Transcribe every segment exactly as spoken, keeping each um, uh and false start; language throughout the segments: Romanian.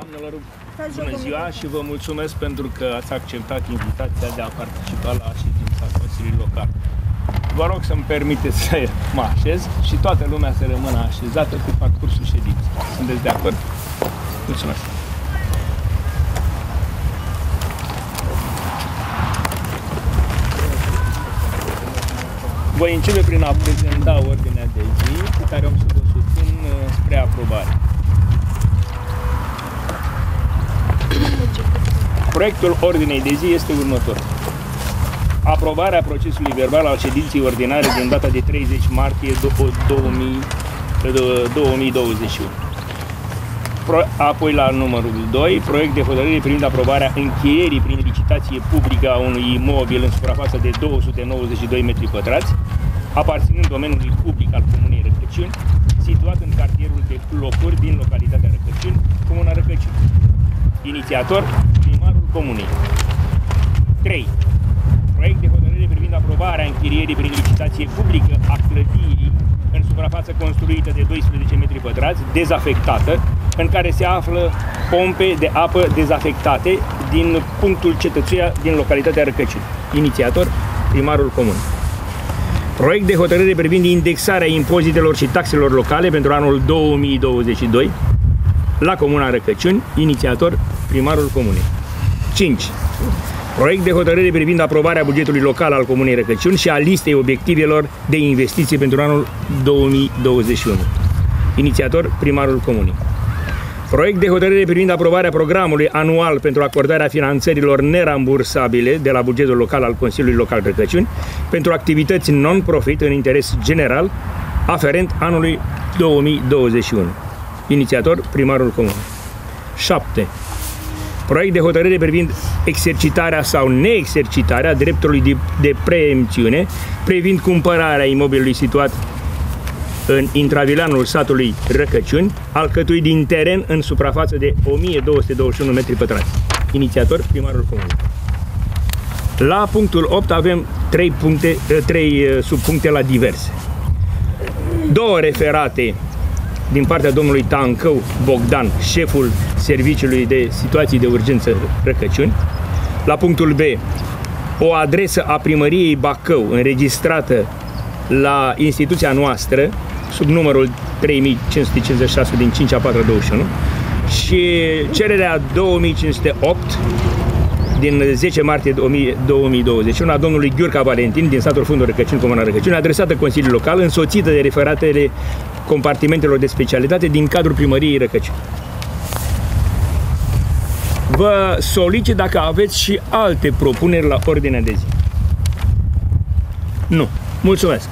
Doamnelor, bună ziua și vă mulțumesc pentru că ați acceptat invitația de a participa la ședința Consiliului Local. Vă rog să-mi permiteți să mă așez și toată lumea să rămână așezată cu parcursul ședinței. Sunteți de acord? Mulțumesc! Voi începe prin a prezenta ordinea de zi pe care am să vă susțin spre aprobare. Proiectul ordinei de zi este următor. Aprobarea procesului verbal al ședinței ordinare din data de treizeci martie două mii douăzeci și unu. Pro, apoi la numărul doi, proiect de hotărâre privind aprobarea încheierii prin licitație publică a unui imobil în suprafață de două sute nouăzeci și doi metri pătrați, aparținând domeniului public al Comunei Răcăciuni, situat în cartierul de locuri din localitatea Răcăciuni, Comuna Răcăciuni. Inițiator, primarul Comunei. trei. Proiect de hotărâre privind aprobarea închirierii prin licitație publică a clădirii în suprafață construită de doisprezece metri pătrați, dezafectată, în care se află pompe de apă dezafectate din punctul Cetățuia din localitatea Răcăciuni. Inițiator, primarul Comunei. Proiect de hotărâre privind indexarea impozitelor și taxelor locale pentru anul două mii douăzeci și doi la Comuna Răcăciuni. Inițiator, primarul Comunei. cinci. Proiect de hotărâre privind aprobarea bugetului local al Comunei Răcăciuni și a listei obiectivelor de investiții pentru anul două mii douăzeci și unu. Inițiator, primarul Comunei. Proiect de hotărâre privind aprobarea programului anual pentru acordarea finanțărilor nerambursabile de la bugetul local al Consiliului Local Răcăciuni pentru activități non-profit în interes general aferent anului două mii douăzeci și unu. Inițiator, primarul Comunei. șapte. Proiect de hotărâre privind exercitarea sau neexercitarea dreptului de preempțiune privind cumpărarea imobilului situat în intravilanul satului Răcăciuni, alcătuit din teren în suprafață de o mie două sute douăzeci și unu metri pătrați. Inițiator, primarul Comunei. La punctul opt avem trei, puncte, trei subpuncte la diverse. Două referate din partea domnului Tancău Bogdan, șeful Serviciului de Situații de Urgență Răcăciuni. La punctul B, o adresă a primăriei Bacău înregistrată la instituția noastră sub numărul trei mii cinci sute cincizeci și șase din cinci a patru douăzeci și unu și cererea două mii cinci sute opt din zece martie două mii douăzeci și unu a domnului Ghiurca Valentin din satul Fundul Răcăciuni, Comuna Răcăciuni, adresată Consiliul Local, însoțită de referatele compartimentelor de specialitate din cadrul primăriei Răcăciuni. Vă solicit dacă aveți și alte propuneri la ordinea de zi. Nu. Mulțumesc.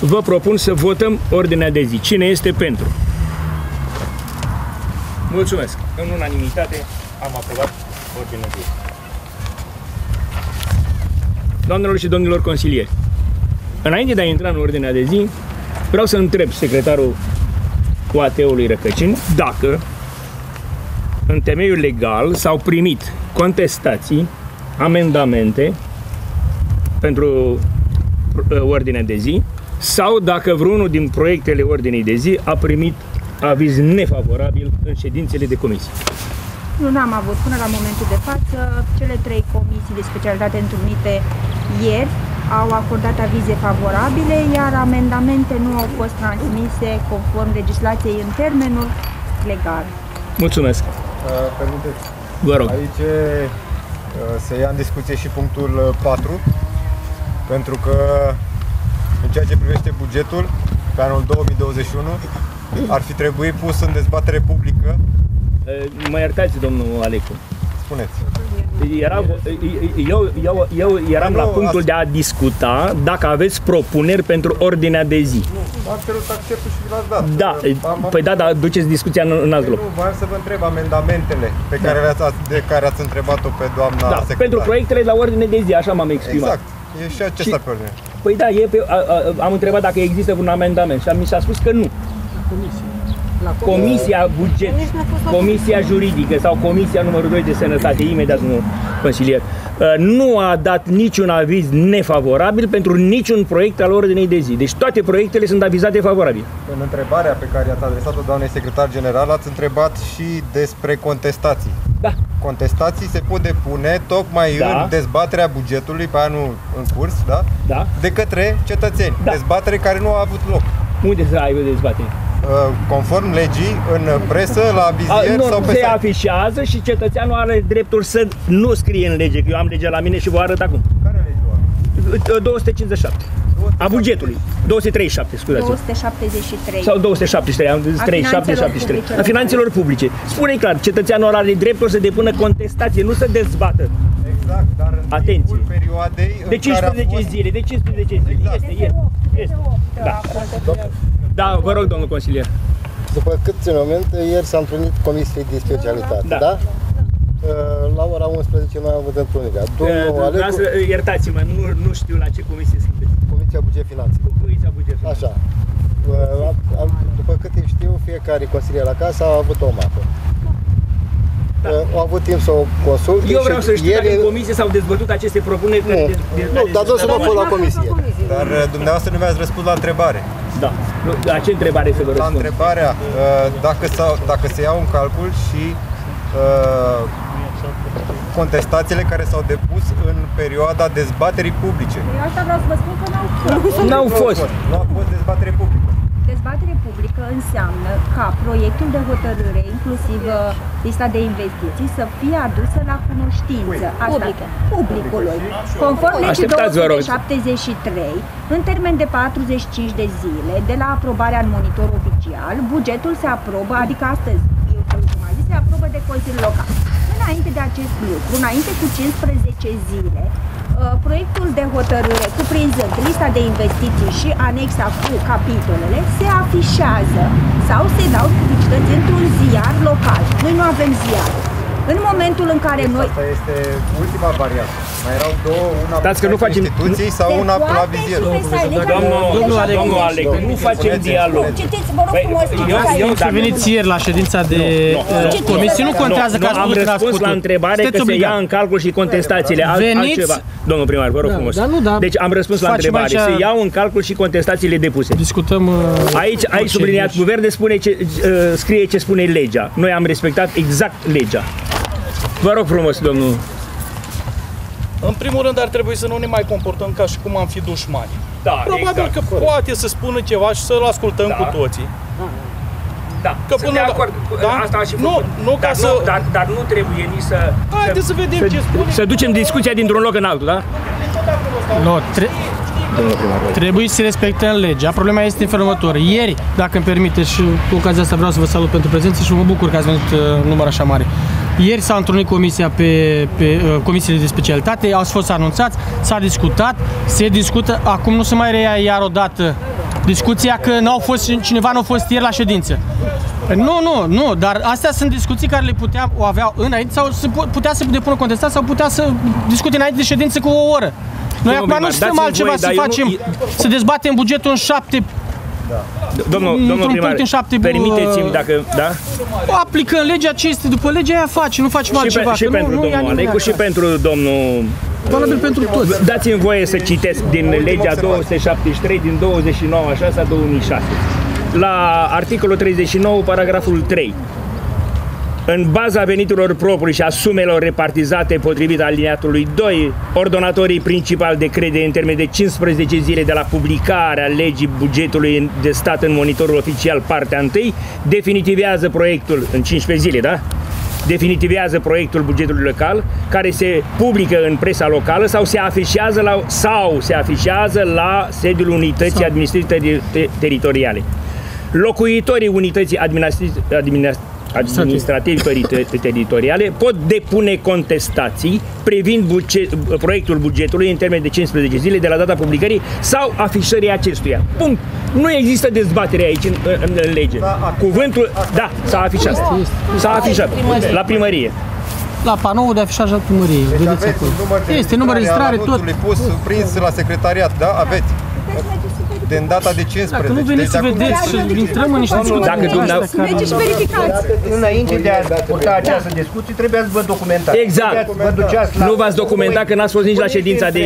Vă propun să votăm ordinea de zi. Cine este pentru? Mulțumesc. În unanimitate am aprobat ordinea de zi. Doamnelor și domnilor consilieri, înainte de a intra în ordinea de zi, vreau să întreb secretarul U A T-ului Răcăciuni dacă în temeiul legal s-au primit contestații, amendamente pentru ordinea de zi sau dacă vreunul din proiectele ordinei de zi a primit aviz nefavorabil în ședințele de comisie. Nu, n-am avut până la momentul de față. Cele trei comisii de specialitate întrunite ieri au acordat avize favorabile, iar amendamente nu au fost transmise conform legislației în termenul legal. Mulțumesc! Permiteți. Vă rog. Aici se ia în discuție și punctul patru, pentru că în ceea ce privește bugetul pe anul două mii douăzeci și unu ar fi trebuit pus în dezbatere publică. Mă iertați, domnul Alecu. Spuneți. Era, eu, eu, eu eram nu, la punctul azi de a discuta dacă aveți propuneri pentru ordinea de zi. Nu, am cerut acceptul și l-ați dat. Da, am, păi am... da, dar duceți discuția în, în alt loc. Nu, voiam să vă întreb amendamentele pe care da. de care ați întrebat-o pe doamna da, secretar. Pentru proiectele la ordine de zi, așa m-am exprimat. Exact. E și acesta pe ordine. Păi da, e pe, a, a, am întrebat dacă există un amendament și mi s-a spus că nu. Comisia Buget, Comisia Juridică sau Comisia numărul doi de Sănătate, imediat, domnul consilier, nu a dat niciun aviz nefavorabil pentru niciun proiect al ordinei de zi. Deci toate proiectele sunt avizate favorabil. În întrebarea pe care ați adresat-o doamnei secretar general, ați întrebat și despre contestații. Da. Contestații se pot depune tocmai da. în dezbaterea bugetului pe anul în curs, da? Da. De către cetățeni. Da. Dezbatere care nu a avut loc. Unde să aibă dezbatere? Conform legii, în presă, la bizier sau pe se site. Afișează și cetățeanul are dreptul să nu scrie în lege, că eu am legea la mine și vă arăt acum. Care lege o are? două sute cincizeci și șapte. A bugetului. două sute treizeci și șapte, scuzați. două sute șaptezeci și trei. Sau două sute șaptezeci și trei, am zis trei sute șaptezeci și trei. A finanțelor publice. Spune clar, cetățeanul are dreptul să depună contestație, nu să dezbată. Exact, dar în Atenție. timpul perioadei în de cincisprezece fost... zile, de cincisprezece zile. Exact. Este, este. este. Da. Da, vă rog, domnul consilier. După cât țin minte, ieri s-a întâlnit comisia de specialitate, da? da? La ora unsprezece noi am avut întâlnirea. Alecu... Iertați-mă, nu, nu știu la ce comisie sunteți. Comisia Buget Finanțe. Comisia Buget Finanțe. Așa. După câte știu, fiecare consilier acasă a avut o mapă. Da. Au avut timp să o consulte. Eu vreau să știu ieri... dacă în comisie s-au dezbătut aceste propuneri. Nu, de, de, nu dar nu să mă pun la comisie. Dar dumneavoastră nu mi-ați răspuns la întrebare. Da. La ce întrebare să vă răspund? La întrebarea dacă, dacă se iau în calcul și uh, contestațiile care s-au depus în perioada dezbaterii publice. Eu asta vreau să vă spun că n-au fost. Nu a fost dezbatere publică. Dezbatere publică înseamnă ca proiectul de hotărâre, inclusiv lista de investiții, să fie adusă la cunoștință publică, publicului. Conform legii două sute șaptezeci și trei, în termen de patruzeci și cinci de zile de la aprobarea în monitor oficial, bugetul se aprobă, adică astăzi, eu mai zis, se aprobă de Consiliul Local. Înainte de acest lucru, înainte cu cincisprezece zile, proiectul de hotărâre cuprinzând lista de investiții și anexa cu capitolele se afișează sau se dau publicități într-un ziar local. Noi nu avem ziar. În momentul în care noi... Asta este ultima variantă. Mai erau două, una pe nu facem instituții sau una la vizier. Domnul Alec, nu facem dialog. Citiți, vă rog frumos, citiți. Să veniți ieri la ședința de comisie, nu contează că ați spus că răspuns la întrebare că se ia în calcul și contestațiile. Altceva. Domnul primar, vă rog frumos. Deci am răspuns la întrebare. Se iau în calcul și contestațiile depuse. Discutăm... Aici subliniat cu verde scrie ce spune legea. Noi am respectat exact legea. Vă rog frumos, domnul. În primul rând ar trebui să nu ne mai comportăm ca și cum am fi dușmani. Da, probabil exact, că corect. poate să spună ceva și să-l ascultăm da. cu toții. Da, că până la... acord. Da? Asta și nu, nu dar, să... nu, dar, dar nu trebuie nici să... Haideți să vedem să, ce spune. Să ducem discuția dintr-un loc în altul, da? Nu, tre... trebuie să respectăm legea. Problema este în felul următor. Ieri, dacă îmi permite, și cu ocazia asta vreau să vă salut pentru prezență și mă bucur că ați venit număr așa mare. Ieri s-a întrunit comisia pe, pe comisiile de specialitate, au fost anunțați, s-a discutat, se discută, acum nu se mai reia iar o dată discuția că n-au fost, cineva nu a fost ieri la ședință. Nu, nu, nu, dar astea sunt discuții care le puteam o avea înainte sau se putea să depună contestat sau putea să discute înainte de ședință cu o oră. Noi acum nu suntem altceva voi, să facem, nu... să dezbatem bugetul în șapte... Da. Domnul, domnul primar, permiteți-mi dacă, da? Aplicăm legea ce este după legea aia face, nu facem altceva. Și, pe, și nu, pentru nu domnul Alecu și pentru domnul... Valabil pentru toți. Dați-mi voie să citesc din legea două sute șaptezeci și trei din douăzeci și nouă a șasea două mii șase. La articolul treizeci și nouă, paragraful trei. În baza veniturilor proprii și a sumelor repartizate potrivit alineatului doi, ordonatorii principali de credere în termen de cincisprezece zile de la publicarea legii bugetului de stat în monitorul oficial partea întâi, definitivează proiectul în cincisprezece zile, da? Definitivează proiectul bugetului local care se publică în presa locală sau se afișează la, sau se afișează la sediul unității administrative teritoriale. Locuitorii unității administrative administrativi teritoriale pot depune contestații privind buget, proiectul bugetului în termen de cincisprezece zile de la data publicării sau afișării acestuia. Punct. Nu există dezbatere aici în, în, în lege. Cuvântul, da, s-a afișat. S-a afișat la primărie. La panoul de afișaj al primăriei. Deci aveți număr de este număr de registrare, tot. Pus, prins la secretariat, da? Aveți. de data de cincisprezece. Dacă nu veniți să vedeți și intrăm în niște discuții. Mergeți și verificați. Înainte de a purta această discuție, trebuia să vă documentați. Exact. Nu v-ați documentat că n-ați fost nici la ședința de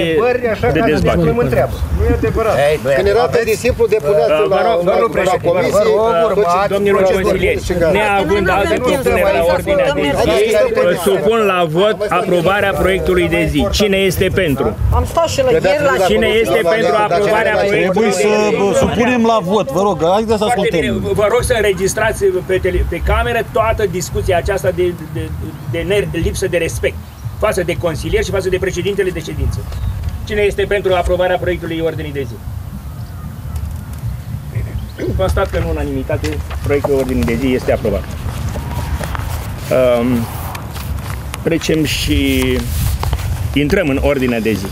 dezbatere. Nu e adevărat. Când era atât de simplu, depuneați la comisie. Domnilor consilieri, neavând alte propuneri la ordinea de zi, supun la vot aprobarea proiectului de zi. Cine este pentru? Am stat și la ieri la... Cine este pentru aprobarea proiectului de zi? Trebuie să supunem la vot, vă rog, haideți să ascultăm. Vă rog să înregistrați pe cameră toată discuția aceasta de lipsă de respect față de consilieri și față de președintele de ședință. Cine este pentru aprobarea proiectului ordinii de zi? Constat că în unanimitate proiectul ordinii de zi este aprobat. Um, trecem și intrăm în ordinea de zi.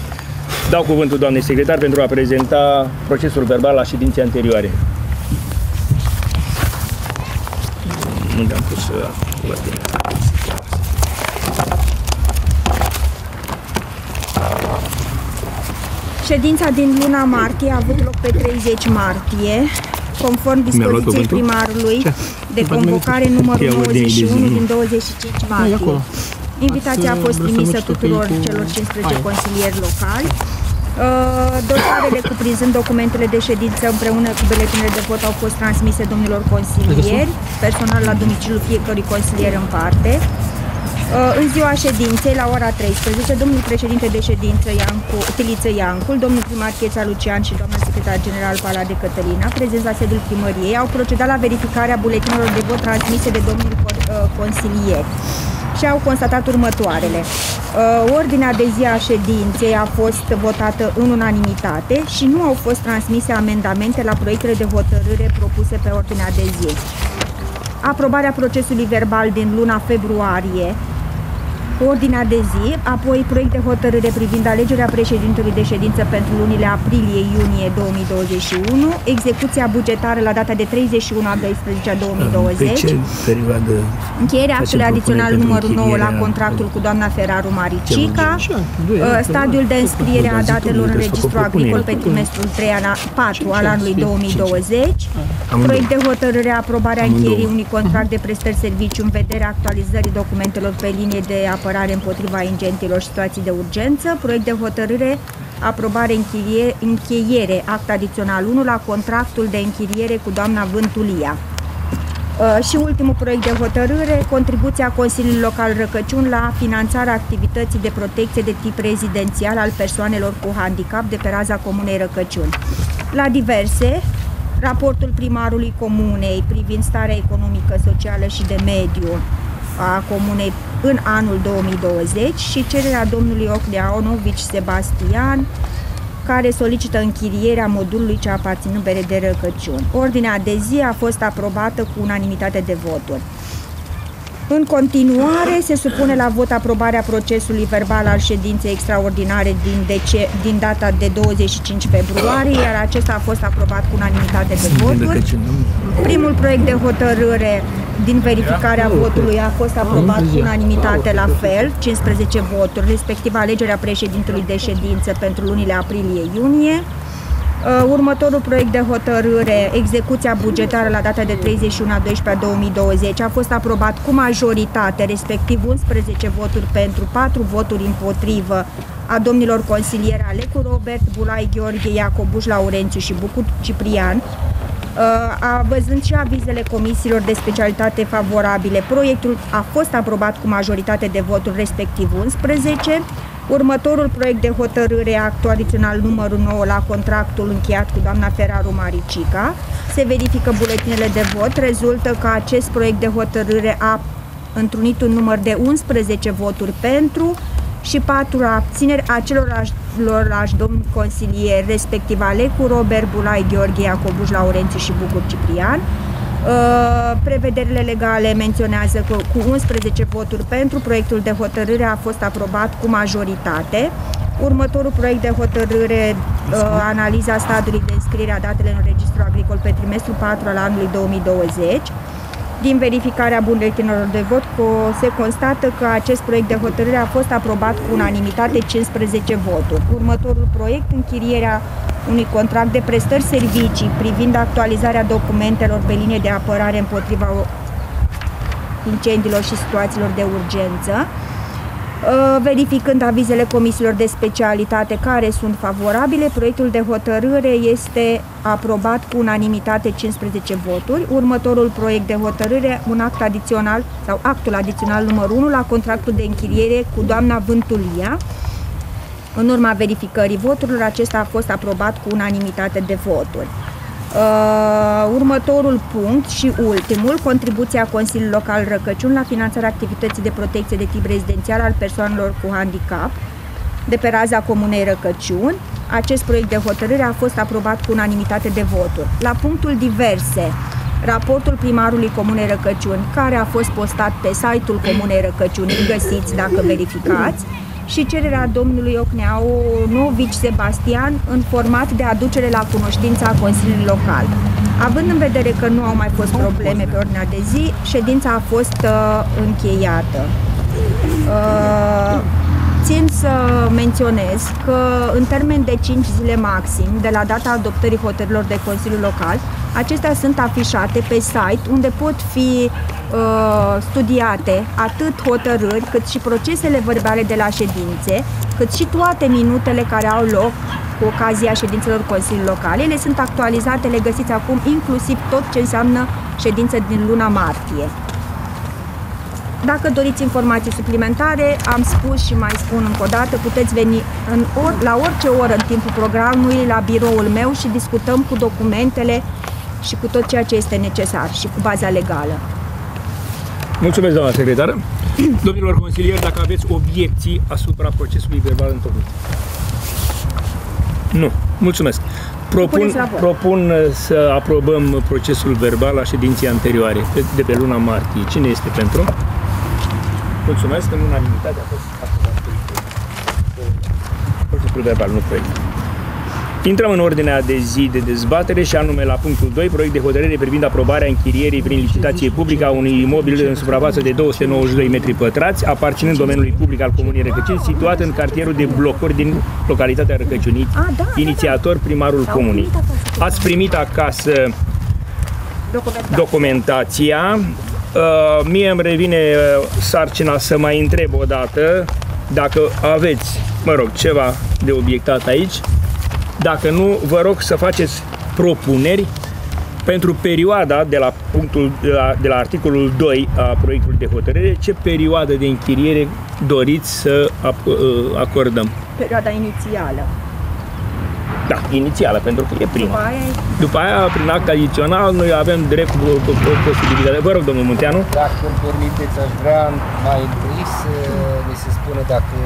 Dau cuvântul doamnei secretar pentru a prezenta procesul verbal la ședințe anterioare. Unde am pus ordinea? Ședința din luna martie a avut loc pe treizeci martie. Conform dispoziției primarului de convocare numărul nouăzeci și unu din douăzeci și cinci martie. Invitația a fost trimisă tuturor celor cincisprezece consilieri locali. Dosarele cuprinzând documentele de ședință împreună cu buletinele de vot au fost transmise domnilor consilieri, personal la domiciliul fiecărui consilier în parte. În ziua ședinței, la ora treisprezece, domnul președinte de ședință Iancu, Tiliță Iancul, domnul primar Cheța Lucian și doamna secretar general Palade Cătălina, prezenți la sediul primăriei, au procedat la verificarea buletinelor de vot transmise de domnul consilier și au constatat următoarele. Ordinea de zi a ședinței a fost votată în unanimitate și nu au fost transmise amendamente la proiectele de hotărâre propuse pe ordinea de zi. Aprobarea procesului verbal din luna februarie, ordinea de zi, apoi proiect de hotărâre privind alegerea președintelui de ședință pentru lunile aprilie-iunie două mii douăzeci și unu, execuția bugetară la data de treizeci și unu a doisprezecea două mii douăzeci, încheierea actului adițional numărul nouă la contractul cu doamna Feraru Maricica, stadiul de înscriere a datelor în registru agricol pe trimestrul patru al anului două mii douăzeci, proiect de hotărâre aprobarea încheierii unui contract de prestări serviciu în vederea actualizării documentelor pe linie de apărare împotriva incendiilor și situații de urgență, proiect de hotărâre, aprobare, închirie, încheiere, act adițional unu la contractul de închiriere cu doamna Vântulia. Uh, și ultimul proiect de hotărâre, contribuția Consiliului Local Răcăciun la finanțarea activității de protecție de tip rezidențial al persoanelor cu handicap de pe raza Comunei Răcăciun. La diverse, raportul primarului Comunei privind starea economică, socială și de mediu a Comunei în anul două mii douăzeci și cererea domnului Ocleanovici Sebastian, care solicită închirierea modulului ce aparține B R D Răcăciun. Ordinea de zi a fost aprobată cu unanimitate de voturi. În continuare, se supune la vot aprobarea procesului verbal al ședinței extraordinare din, din data de douăzeci și cinci februarie, iar acesta a fost aprobat cu unanimitate de voturi. Primul proiect de hotărâre din verificarea votului a fost aprobat cu unanimitate la fel, cincisprezece voturi, respectiv alegerea președintelui de ședință pentru lunile aprilie-iunie. Următorul proiect de hotărâre, execuția bugetară la data de treizeci și unu a doisprezecea două mii douăzeci, a fost aprobat cu majoritate, respectiv unsprezece voturi pentru, patru voturi împotrivă, a domnilor consilieri Alecu Robert, Bulai Gheorghe, Iacobuș Laurențiu și Bucu Ciprian, a văzând și avizele comisiilor de specialitate favorabile. Proiectul a fost aprobat cu majoritate de voturi, respectiv unsprezece. Următorul proiect de hotărâre, actul adițional numărul nouă la contractul încheiat cu doamna Feraru Maricica. Se verifică buletinele de vot. Rezultă că acest proiect de hotărâre a întrunit un număr de unsprezece voturi pentru și patru abțineri a celorlalți domni consilieri, respectiv Alecu Robert, Bulai Gheorghe, Iacobuș Laurențiu și Bucur Ciprian. Prevederile legale menționează că cu unsprezece voturi pentru proiectul de hotărâre a fost aprobat cu majoritate. Următorul proiect de hotărâre, analiza stadiului de înscriere a datelor în registru agricol pe trimestrul patru al anului două mii douăzeci. Din verificarea buletinelor de vot se constată că acest proiect de hotărâre a fost aprobat cu unanimitate, cincisprezece voturi. Următorul proiect, închirierea unui contract de prestări servicii privind actualizarea documentelor pe linie de apărare împotriva incendiilor și situațiilor de urgență, verificând avizele comisiilor de specialitate care sunt favorabile, proiectul de hotărâre este aprobat cu unanimitate cincisprezece voturi. Următorul proiect de hotărâre, un act adițional sau actul adițional numărul unu la contractul de închiriere cu doamna Vântulia. În urma verificării voturilor, acesta a fost aprobat cu unanimitate de voturi. Uh, următorul punct și ultimul, contribuția Consiliului Local Răcăciun la finanțarea activității de protecție de tip rezidențial al persoanelor cu handicap de pe raza Comunei Răcăciun. Acest proiect de hotărâre a fost aprobat cu unanimitate de voturi. La punctul diverse, raportul primarului Comunei Răcăciun, care a fost postat pe site-ul Comunei Răcăciun, îl găsiți dacă verificați, și cererea domnului Ocneanovici Sebastian în format de aducere la cunoștința Consiliului Local. Având în vedere că nu au mai fost probleme pe ordinea de zi, ședința a fost uh, încheiată. Uh, țin să menționez că în termen de cinci zile maxim de la data adoptării hotărârilor de Consiliul Local, acestea sunt afișate pe site, unde pot fi studiate atât hotărâri, cât și procesele verbale de la ședințe, cât și toate minutele care au loc cu ocazia ședințelor Consiliului Local. Ele sunt actualizate, le găsiți acum, inclusiv tot ce înseamnă ședință din luna martie. Dacă doriți informații suplimentare, am spus și mai spun încă o dată, puteți veni în or, la orice oră în timpul programului la biroul meu și discutăm cu documentele și cu tot ceea ce este necesar și cu baza legală. Mulțumesc, doamna secretară. Domnilor consilieri, dacă aveți obiecții asupra procesului verbal întocmit. Nu. Mulțumesc. Propun, propun să aprobăm procesul verbal a ședinței anterioare, de pe luna martie. Cine este pentru? Mulțumesc. În unanimitate a fost aprobat procesul verbal, nu proiect. Intrăm în ordinea de zi de dezbatere și anume la punctul doi, proiect de hotărâre privind aprobarea închirierii prin licitație publică a unui imobil în suprafață de două sute nouăzeci și doi metri pătrați, aparținând domeniului public al Comunei Răcăciuni, situat în cartierul de blocuri din localitatea Răcăciunii, inițiator primarul comunei. Ați primit acasă documentația. Mie îmi revine sarcina să mai întreb o dată dacă aveți, mă rog, ceva de obiectat aici. Dacă nu, vă rog să faceți propuneri pentru perioada de la, punctul, de la, de la articolul doi a proiectului de hotărâre, ce perioadă de închiriere doriți să acordăm. Perioada inițială. Da, inițială, pentru că e prima. După aia, După aia prin act adițional, noi avem drept posibilitate. Vă rog, domnul Munteanu. Dacă îmi permiteți, aș vrea mai întâi să ne se spună dacă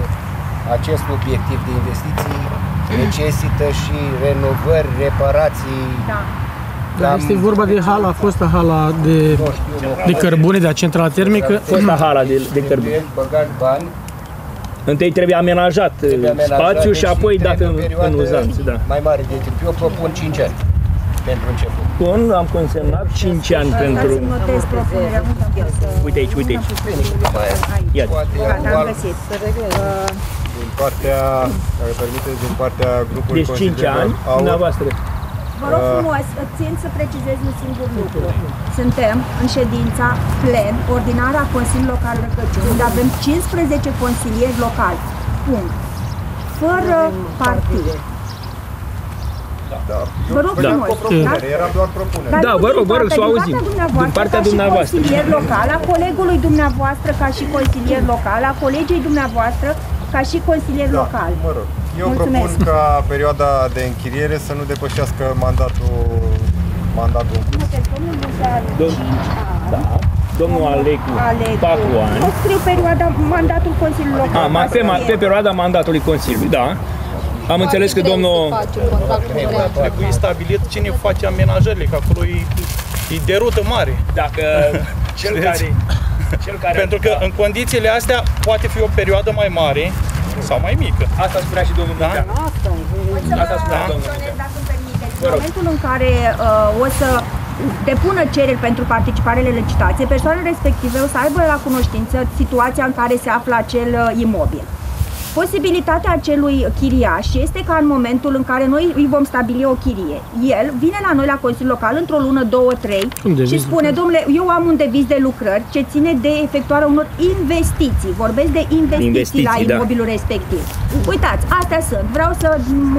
acest obiectiv de investiții necesită și renovări, reparații. Da. Dar este vorba de hala, fosta hala de, de cărbune, de la centrala termică. Fosta hala de, de cărbune. Întâi trebuie amenajat, trebuie amenajat spațiul și apoi dacă în, în uzanță. Da. Mai mare de timp. Eu propun cinci ani pentru început. Bun, am consemnat cinci ani pentru... Uite aici, uite aici. Ia. Din partea, dacă permiteți, din partea grupului deci cinci ani, dumneavoastră. Vă rog frumos, țin să precizez un singur lucru. Suntem în ședința plen, ordinară a Consiliului Local Răcăciun, unde avem cincisprezece consilieri locali. Punct. Fără partid. Da. Vă rog da. frumos, da? Era doar propunere. Da, vă rog, vă rog, să o auzim. Din partea dumneavoastră, ca și consilier local, a colegului dumneavoastră, ca și consilier local, a colegii dumneavoastră, ca și consilier da, local. Mă rog. Eu Mulțumesc. propun ca perioada de închiriere să nu depășească mandatul mandatul. Domnul Buzan, cinci ani. Da. Domnul Alecu, patru ani. O scriu perioada mandatul Consiliului Local. A, pe, pe perioada mandatului Consiliului, da. Am înțeles că domnul trebuie stabilit cine face amenajările, că acolo e, e de rută mare. Dacă cel care Cel care Pentru că în condițiile astea poate fi o perioadă mai mare sau mai mică. Asta spunea și domnul Munteanu. Da? Asta spunea domnul Munteanu. Dacă îmi permiteți, în momentul în care uh, o să depună cereri pentru participarele licitație, persoanele respective o să aibă la cunoștință situația în care se află acel uh, imobil. Posibilitatea acelui chiriaș este ca în momentul în care noi îi vom stabili o chirie, el vine la noi la Consiliul Local într-o lună, două, trei și spune, domnule, eu am un deviz de lucrări ce ține de efectuarea unor investiții, vorbesc de investiții, investiții la imobilul da. respectiv. Uitați, astea sunt, vreau să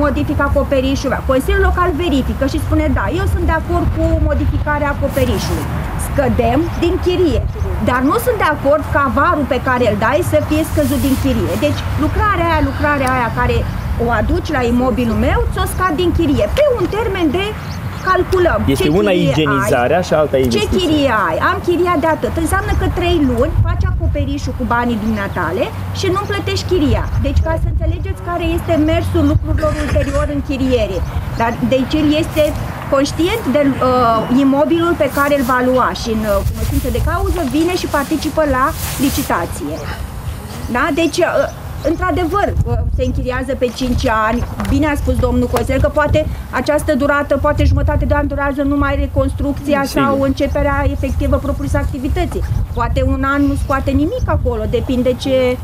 modific acoperișul, Consiliul Local verifică și spune, da, eu sunt de acord cu modificarea acoperișului. Scădem din chirie, dar nu sunt de acord ca avarul pe care îl dai să fie scăzut din chirie. Deci lucrarea aia, lucrarea aia care o aduci la imobilul meu, ți-o scad din chirie, pe un termen de calculăm. Este una igienizarea și alta investiție. Ce chirie ai? Am chiria de atât. Înseamnă că trei luni faci acoperișul cu banii dumneatale și nu plătești chiria. Deci ca să înțelegeți care este mersul lucrurilor ulterior în chiriere. Dar deci el este conștient de uh, imobilul pe care îl va lua și în uh, cunoștință de cauză vine și participă la licitație. Da? Deci, uh, într-adevăr, uh, se închiriază pe cinci ani, bine a spus domnul Cosel, că poate această durată, poate jumătate de an durează numai reconstrucția Sim. sau începerea efectivă propriu-zisă activității. Poate un an nu scoate nimic acolo, depinde ce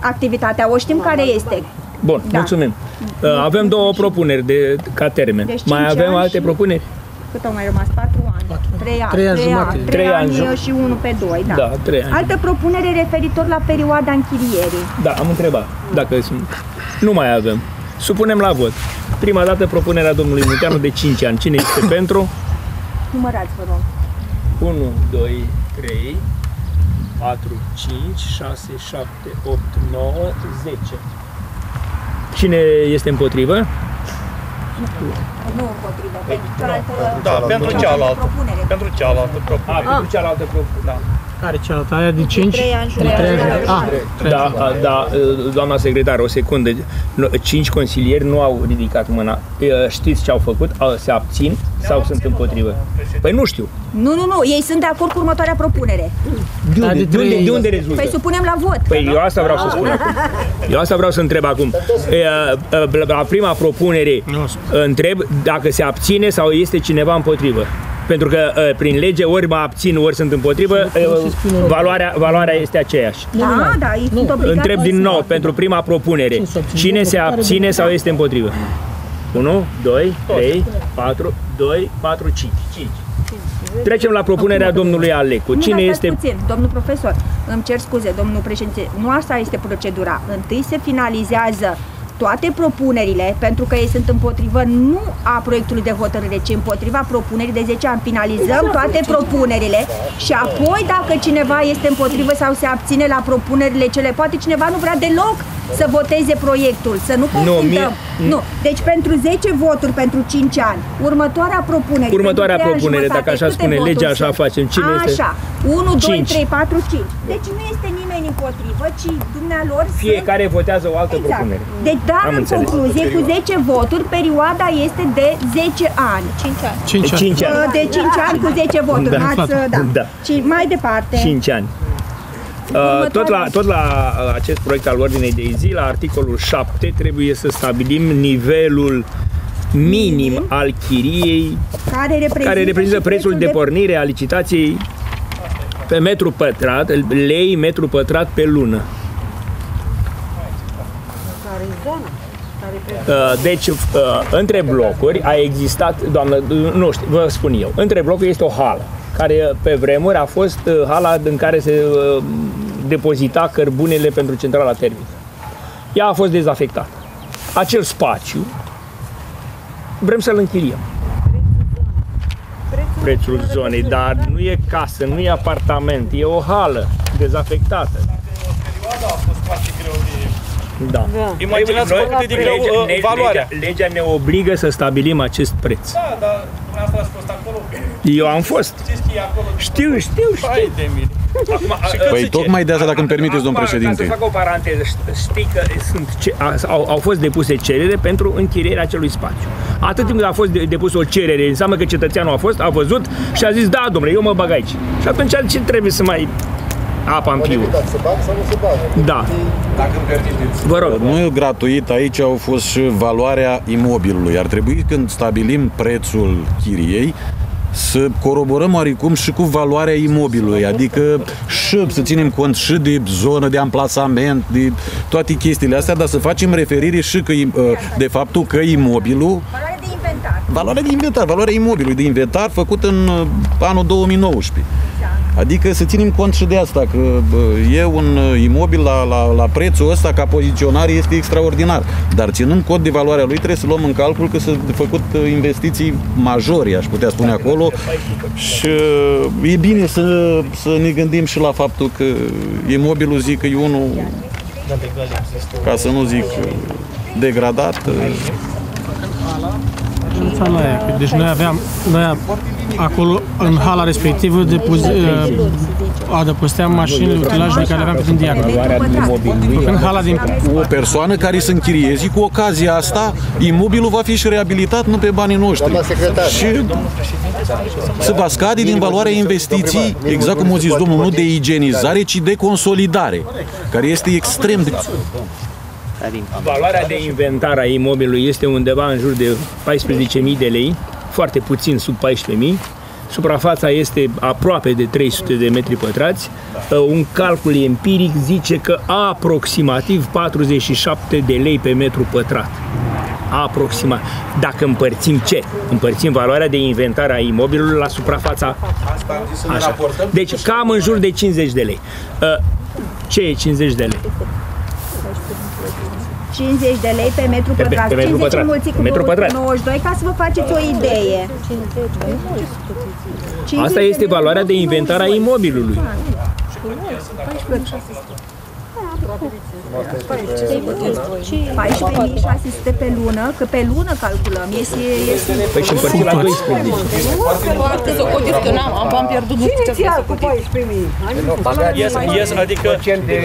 activitatea o știm care este. Bun, da. mulțumim. Avem două propuneri de, ca termen. Deci mai avem alte propuneri? Cât au mai rămas? patru ani, trei ani, trei ani, trei ani și unu pe doi. Da. Da, trei ani. Altă propunere referitor la perioada închirierii. Da, am întrebat. Dacă nu mai avem. Supunem la vot. Prima dată propunerea domnului Munteanu de cinci ani. Cine este pentru? Numărați, vă rog. unu, doi, trei, patru, cinci, șase, șapte, opt, nouă, zece. Cine este împotrivă? Nu împotrivă, pentru cealaltă, da, pentru cealaltă propunere. Pentru cealaltă propunere. A, pentru cealaltă propunere, da. Care cealaltă? Aia de cinci? trei ani. Da, da, doamna secretară, o secundă. cinci consilieri nu au ridicat mâna. Știți ce au făcut? Se abțin sau sunt împotrivă? Păi nu știu. Nu, nu, nu, ei sunt de acord cu următoarea propunere. De unde, de unde, de unde rezultă? Păi supunem la vot. Păi eu asta vreau să spun acum. Eu asta vreau să întreb acum. La prima propunere întreb dacă se abține sau este cineva împotrivă. Pentru că prin lege ori mă abțin, ori sunt împotrivă, valoarea, valoarea este aceeași. Da, da, e sunt obligat. Întreb din nou, pentru prima propunere, cine se abține sau este împotrivă? unu, doi, trei, patru, doi, patru, cinci. Trecem la propunerea domnului Alecu. Cine este? Puțin, domnul profesor, îmi cer scuze, domnul președinte, nu asta este procedura. Întâi se finalizează toate propunerile, pentru că ei sunt împotrivă nu a proiectului de hotărâre, ci împotriva propunerii de zece ani. Finalizăm toate propunerile și apoi, dacă cineva este împotrivă sau se abține la propunerile cele, poate cineva nu vrea deloc să voteze proiectul, să nu confundăm. Nu, nu. Deci pentru zece voturi, pentru cinci ani, următoarea propunere. Următoarea propunere, dacă așa spune legea, așa facem. Cine așa, este? unu, doi, trei, patru, cinci. Deci nu este nimeni împotrivă, ci dumnealor fiecare sunt... votează o altă exact. propunere. Deci, dar am în înțeles. concluzie, cu zece voturi, perioada este de zece ani. cinci ani. De cinci ani cu zece voturi. Da. Ați, da. Da. Și mai departe. cinci ani. Uh, tot, la, tot la acest proiect al ordinei de zi, la articolul șapte, trebuie să stabilim nivelul minim, minim al chiriei care reprezintă, care reprezintă prețul, prețul de pornire a licitației pe metru pătrat, lei metru pătrat pe lună. Deci, între blocuri a existat, doamnă, nu știu, vă spun eu, între blocuri este o hală, care pe vremuri a fost hala în care se depozita cărbunele pentru centrala termică. Ea a fost dezafectată. Acel spațiu vrem să-l închiriem. Prețul zonei, dar nu e casă, nu e apartament, e o hală dezafectată. Da. da. Imaginați noi, cât de greu legea, valoarea. Legea ne obligă să stabilim acest preț. Da, dar dumneavoastră ați fost acolo. Eu am fost. Acolo, știu, știu, știu. Hai de mine. Acum, păi tocmai de asta, dacă îmi permiteți, domn președinte. Să fac o paranteză. Știi că sunt ce, au, au fost depuse cerere pentru închirierea acelui spațiu. Atât timp cât a fost depusă o cerere, înseamnă că cetățeanul a fost, a văzut și a zis, da, domnule, eu mă bag aici. Și atunci ce trebuie să mai... apa în piu. Da. Dacă îmi permiteți. Vă rog. Nu e gratuit, aici au fost și valoarea imobilului. Ar trebui, când stabilim prețul chiriei, să coroborăm oarecum și cu valoarea imobilului, adică și să ținem cont și de zonă, de amplasament, de toate chestiile astea, dar să facem referire și că, de faptul că imobilul, valoarea de inventar, valoarea de inventar, valoarea imobilului de inventar făcut în anul două mii nouăsprezece. Adică să ținem cont și de asta, că e un imobil la, la, la prețul ăsta, ca poziționare, este extraordinar. Dar ținând cont de valoarea lui, trebuie să luăm în calcul că s-au făcut investiții majore, aș putea spune acolo. Și e bine să, să ne gândim și la faptul că imobilul, zic, e unul, ca să nu zic, degradat. Deci noi aveam, noi acolo, în hala respectivă, depuz, adăposteam mașinile, utilajele care aveam prin diacru. În hala din... O persoană care se închirieze, cu ocazia asta, imobilul va fi și reabilitat, nu pe banii noștri. Și se va scade din valoarea investiției, exact cum a zis domnul, nu de igienizare, ci de consolidare, care este extrem de... Valoarea de inventar a imobilului este undeva în jur de paisprezece mii de lei, foarte puțin sub paisprezece mii. Suprafața este aproape de trei sute de metri pătrați. Un calcul empiric zice că aproximativ patruzeci și șapte de lei pe metru pătrat. Aproximat. Dacă împărțim ce? Împărțim valoarea de inventar a imobilului la suprafața. Așa. Deci cam în jur de cincizeci de lei. Ce e cincizeci de lei? cincizeci de lei pe metru pătrat, pe, pe cincizeci pătrat. Mulțit cu nouăzeci și doi, ca să vă faceți o idee. Asta este valoarea de inventar a imobilului. paisprezece mii șase sute pe lună, că pe lună calculăm, este... Păi și împărțit la doisprezece. Am pierdut cu paisprezece mii. Adică,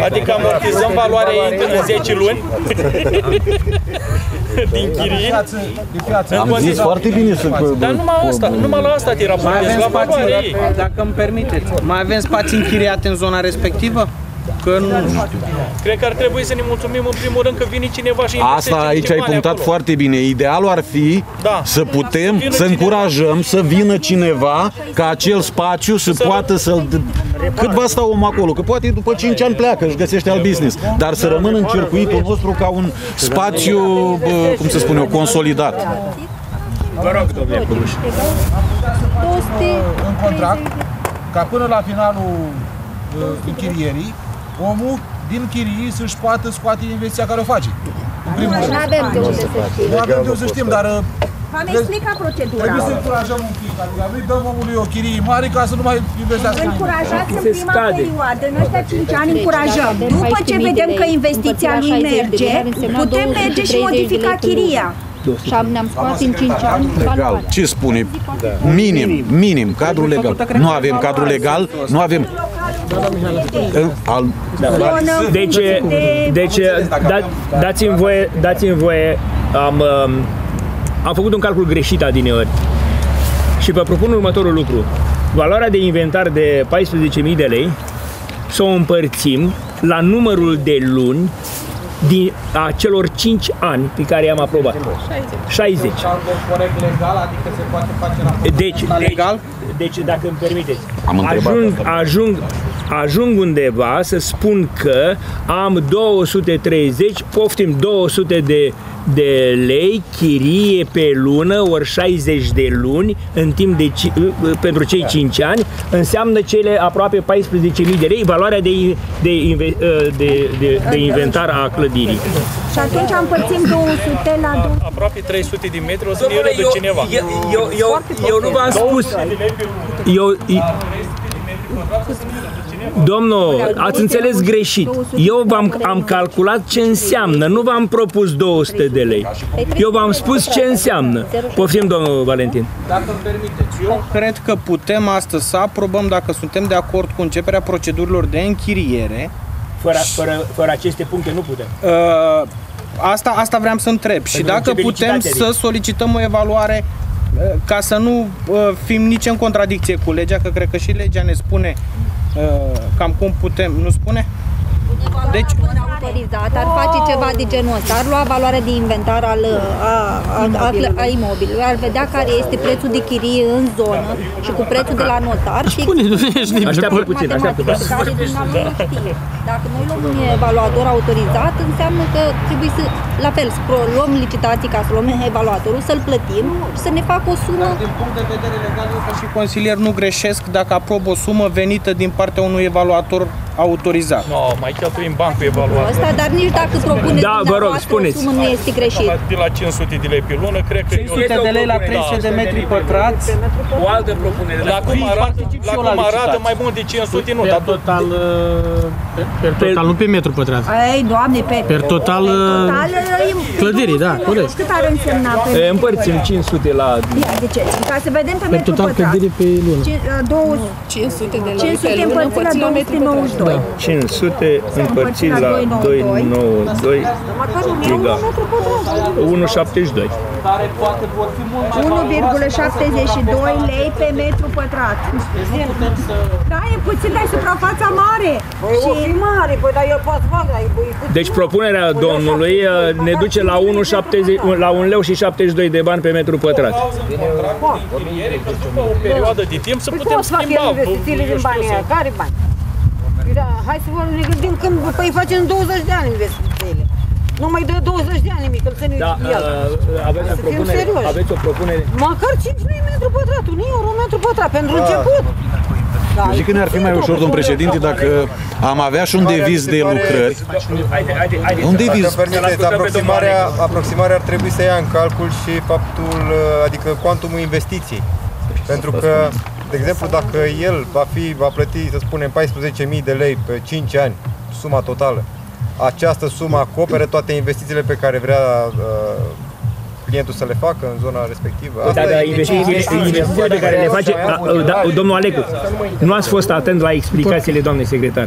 adică amortizăm valoarea în zece luni. Din chirie. Am zis foarte bine să... Dar numai asta, numai la asta te raportezi, la valoarea ei. Dacă îmi permiteți, mai avem spații închiriate în zona respectivă? Că nu știu. Cred că ar trebui să ne mulțumim în primul rând că vine cineva și investește. Asta aici ai punctat acolo foarte bine. Idealul ar fi, da, să putem, să, să încurajăm, să vină cineva ca acel spațiu să, să poată să-l... Cât va sta omul acolo? Că poate după cinci ani pleacă, își găsește alt business. Dar să rămână în circuitul nostru ca un spațiu, bă, cum se spune, consolidat. Vă rog, domnule Curuș. În contract, ca până la finalul închirierii, omul din chirii să-și poată scoate investiția care o face. Nu avem de unde să știm. Nu avem de unde să știm, dar... V-am explicat procedura. Trebuie să încurajăm un pic, adică noi dăm omului o chirie mare ca să nu mai investească. Încurajați în prima perioadă, în ăștia cinci ani încurajăm. După ce vedem că investiția lui merge, putem merge și modifica chiria. Și ne-am scoat în cinci ani legal. Ce spune? Minim, minim, cadru legal. Nu avem cadru legal, nu avem... Deci, deci da, dați-mi voie, dați-mi voie, am, am făcut un calcul greșit adineori și vă propun următorul lucru. Valoarea de inventar de paisprezece mii de lei să o împărțim la numărul de luni din acelor cinci ani pe care i-am aprobat. șaizeci. Deci, legal? Deci, dacă îmi permiteți, ajung, ajung, ajung undeva să spun că am două sute treizeci, poftim două sute de, de lei chirie pe lună, ori șaizeci de luni, în timp de, pentru cei cinci ani, înseamnă cele aproape paisprezece mii de lei, valoarea de, de, de, de, de, de inventar a clădirii. Și atunci împărțim două sute la două sute. Aproape trei sute de metri o să ne de cineva. Eu, eu, eu, eu nu v-am spus. Eu, eu, domnul, ați înțeles greșit. Eu v-am am calculat ce înseamnă, nu v-am propus două sute de lei. Eu v-am spus ce înseamnă. Poftim, domnul Valentin. Dacă îmi permiteți, eu cred că putem astăzi să aprobăm, dacă suntem de acord cu începerea procedurilor de închiriere. Fără, fără, fără aceste puncte nu putem. Uh, asta, asta vreau să întreb. Pentru și dacă putem să solicităm o evaluare, uh, ca să nu uh, fim nici în contradicție cu legea, că cred că și legea ne spune uh, cam cum putem, nu spune? Deci, autorizat, ar face ceva de genul ăsta, ar lua valoare de inventar al, a, a, a, a imobilului, ar vedea care este prețul de chirie în zonă și cu prețul de la notar. Așteaptă puțin, așteaptă puțin. Dacă noi luăm un evaluator autorizat, înseamnă că trebuie să, la fel, să luăm licitații ca să luăm evaluatorul, să-l plătim și să ne facă o sumă. Dar din punct de vedere legal, eu și consilier nu greșesc dacă aprob o sumă venită din partea unui evaluator autorizat. No, mai cheltuim bani cu evaluator. Asta, dar nici dacă propuneți da, vă rog, spuneți. O sumă nu este greșit. De la cinci sute de lei pe lună, cred că cinci sute de lei la trei sute de metri pătrați. O altă propunere. La cum arată, la cum arată mai mult de cinci sute, nu, dar total per total, nu pe metru pătrat. Ei, Doamne, pe per total clădirii, da, corect. Cât ar însemna pe împărțim cinci sute la ca să vedem pe metru pătrat. cinci sute de lei împărțit la două sute nouăzeci și doi. Da. cinci sute împărțit la două sute nouăzeci și doi giga. unu virgulă șaptezeci și doi. unu virgulă șaptezeci și doi lei pe metru pătrat. Da, e puțin, dar e suprafața mare. Și e mare, păi, dar eu pot fac la ei. Deci propunerea domnului ne duce la un leu și șaptezeci și doi de bani pe metru pătrat. Că după o perioadă de timp să putem schimba. Care bani? Hai să ne gândim când îi facem douăzeci de ani investițiile. Nu mai dă douăzeci de ani nimic, îl să ne el. Aveți o propunere? Măcar cinci lei metru pătrat, un euro metru pătrat, pentru început. Și când ar fi mai ușor, domn președinte, dacă am avea și un deviz de lucrări. Un deviz. Aproximarea ar trebui să ia în calcul și faptul, adică cuantumul investiției. Pentru că, de exemplu, dacă el va, fi, va plăti, să spunem, paisprezece mii de lei pe cinci ani, suma totală, această sumă acoperă toate investițiile pe care vrea uh, clientul să le facă în zona respectivă. Da, da, investițiile pe care le face, domnul Alecu, nu ați fost atent la explicațiile doamnei secretar.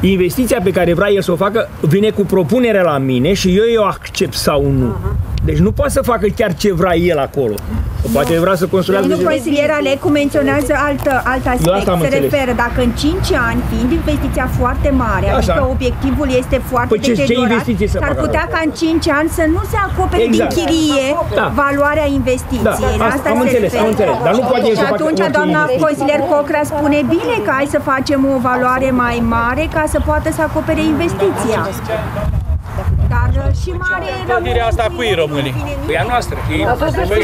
Investiția pe care vrea el să o facă vine cu propunerea la mine și eu eu accept sau nu. Deci nu poate să facă chiar ce vrea el acolo. Poate vrea să construiască... Domnul consilier Alecu menționează altă, alt aspect, se înțeles. referă. Dacă în cinci ani, fiind investiția foarte mare, așa, adică obiectivul este foarte păi deteriorat, s-ar putea ca în cinci ani să nu se acopere exact. din chirie da. valoarea investiției. Da. Asta am se înțeles, referă. Am înțeles. Dar nu poate și atunci, doamna consilier Cocrea spune bine că hai să facem o valoare mai mare ca să poată să acopere investiția. Dar și mare rămâne. Asta cui rămâne? Păi a noastră. Păi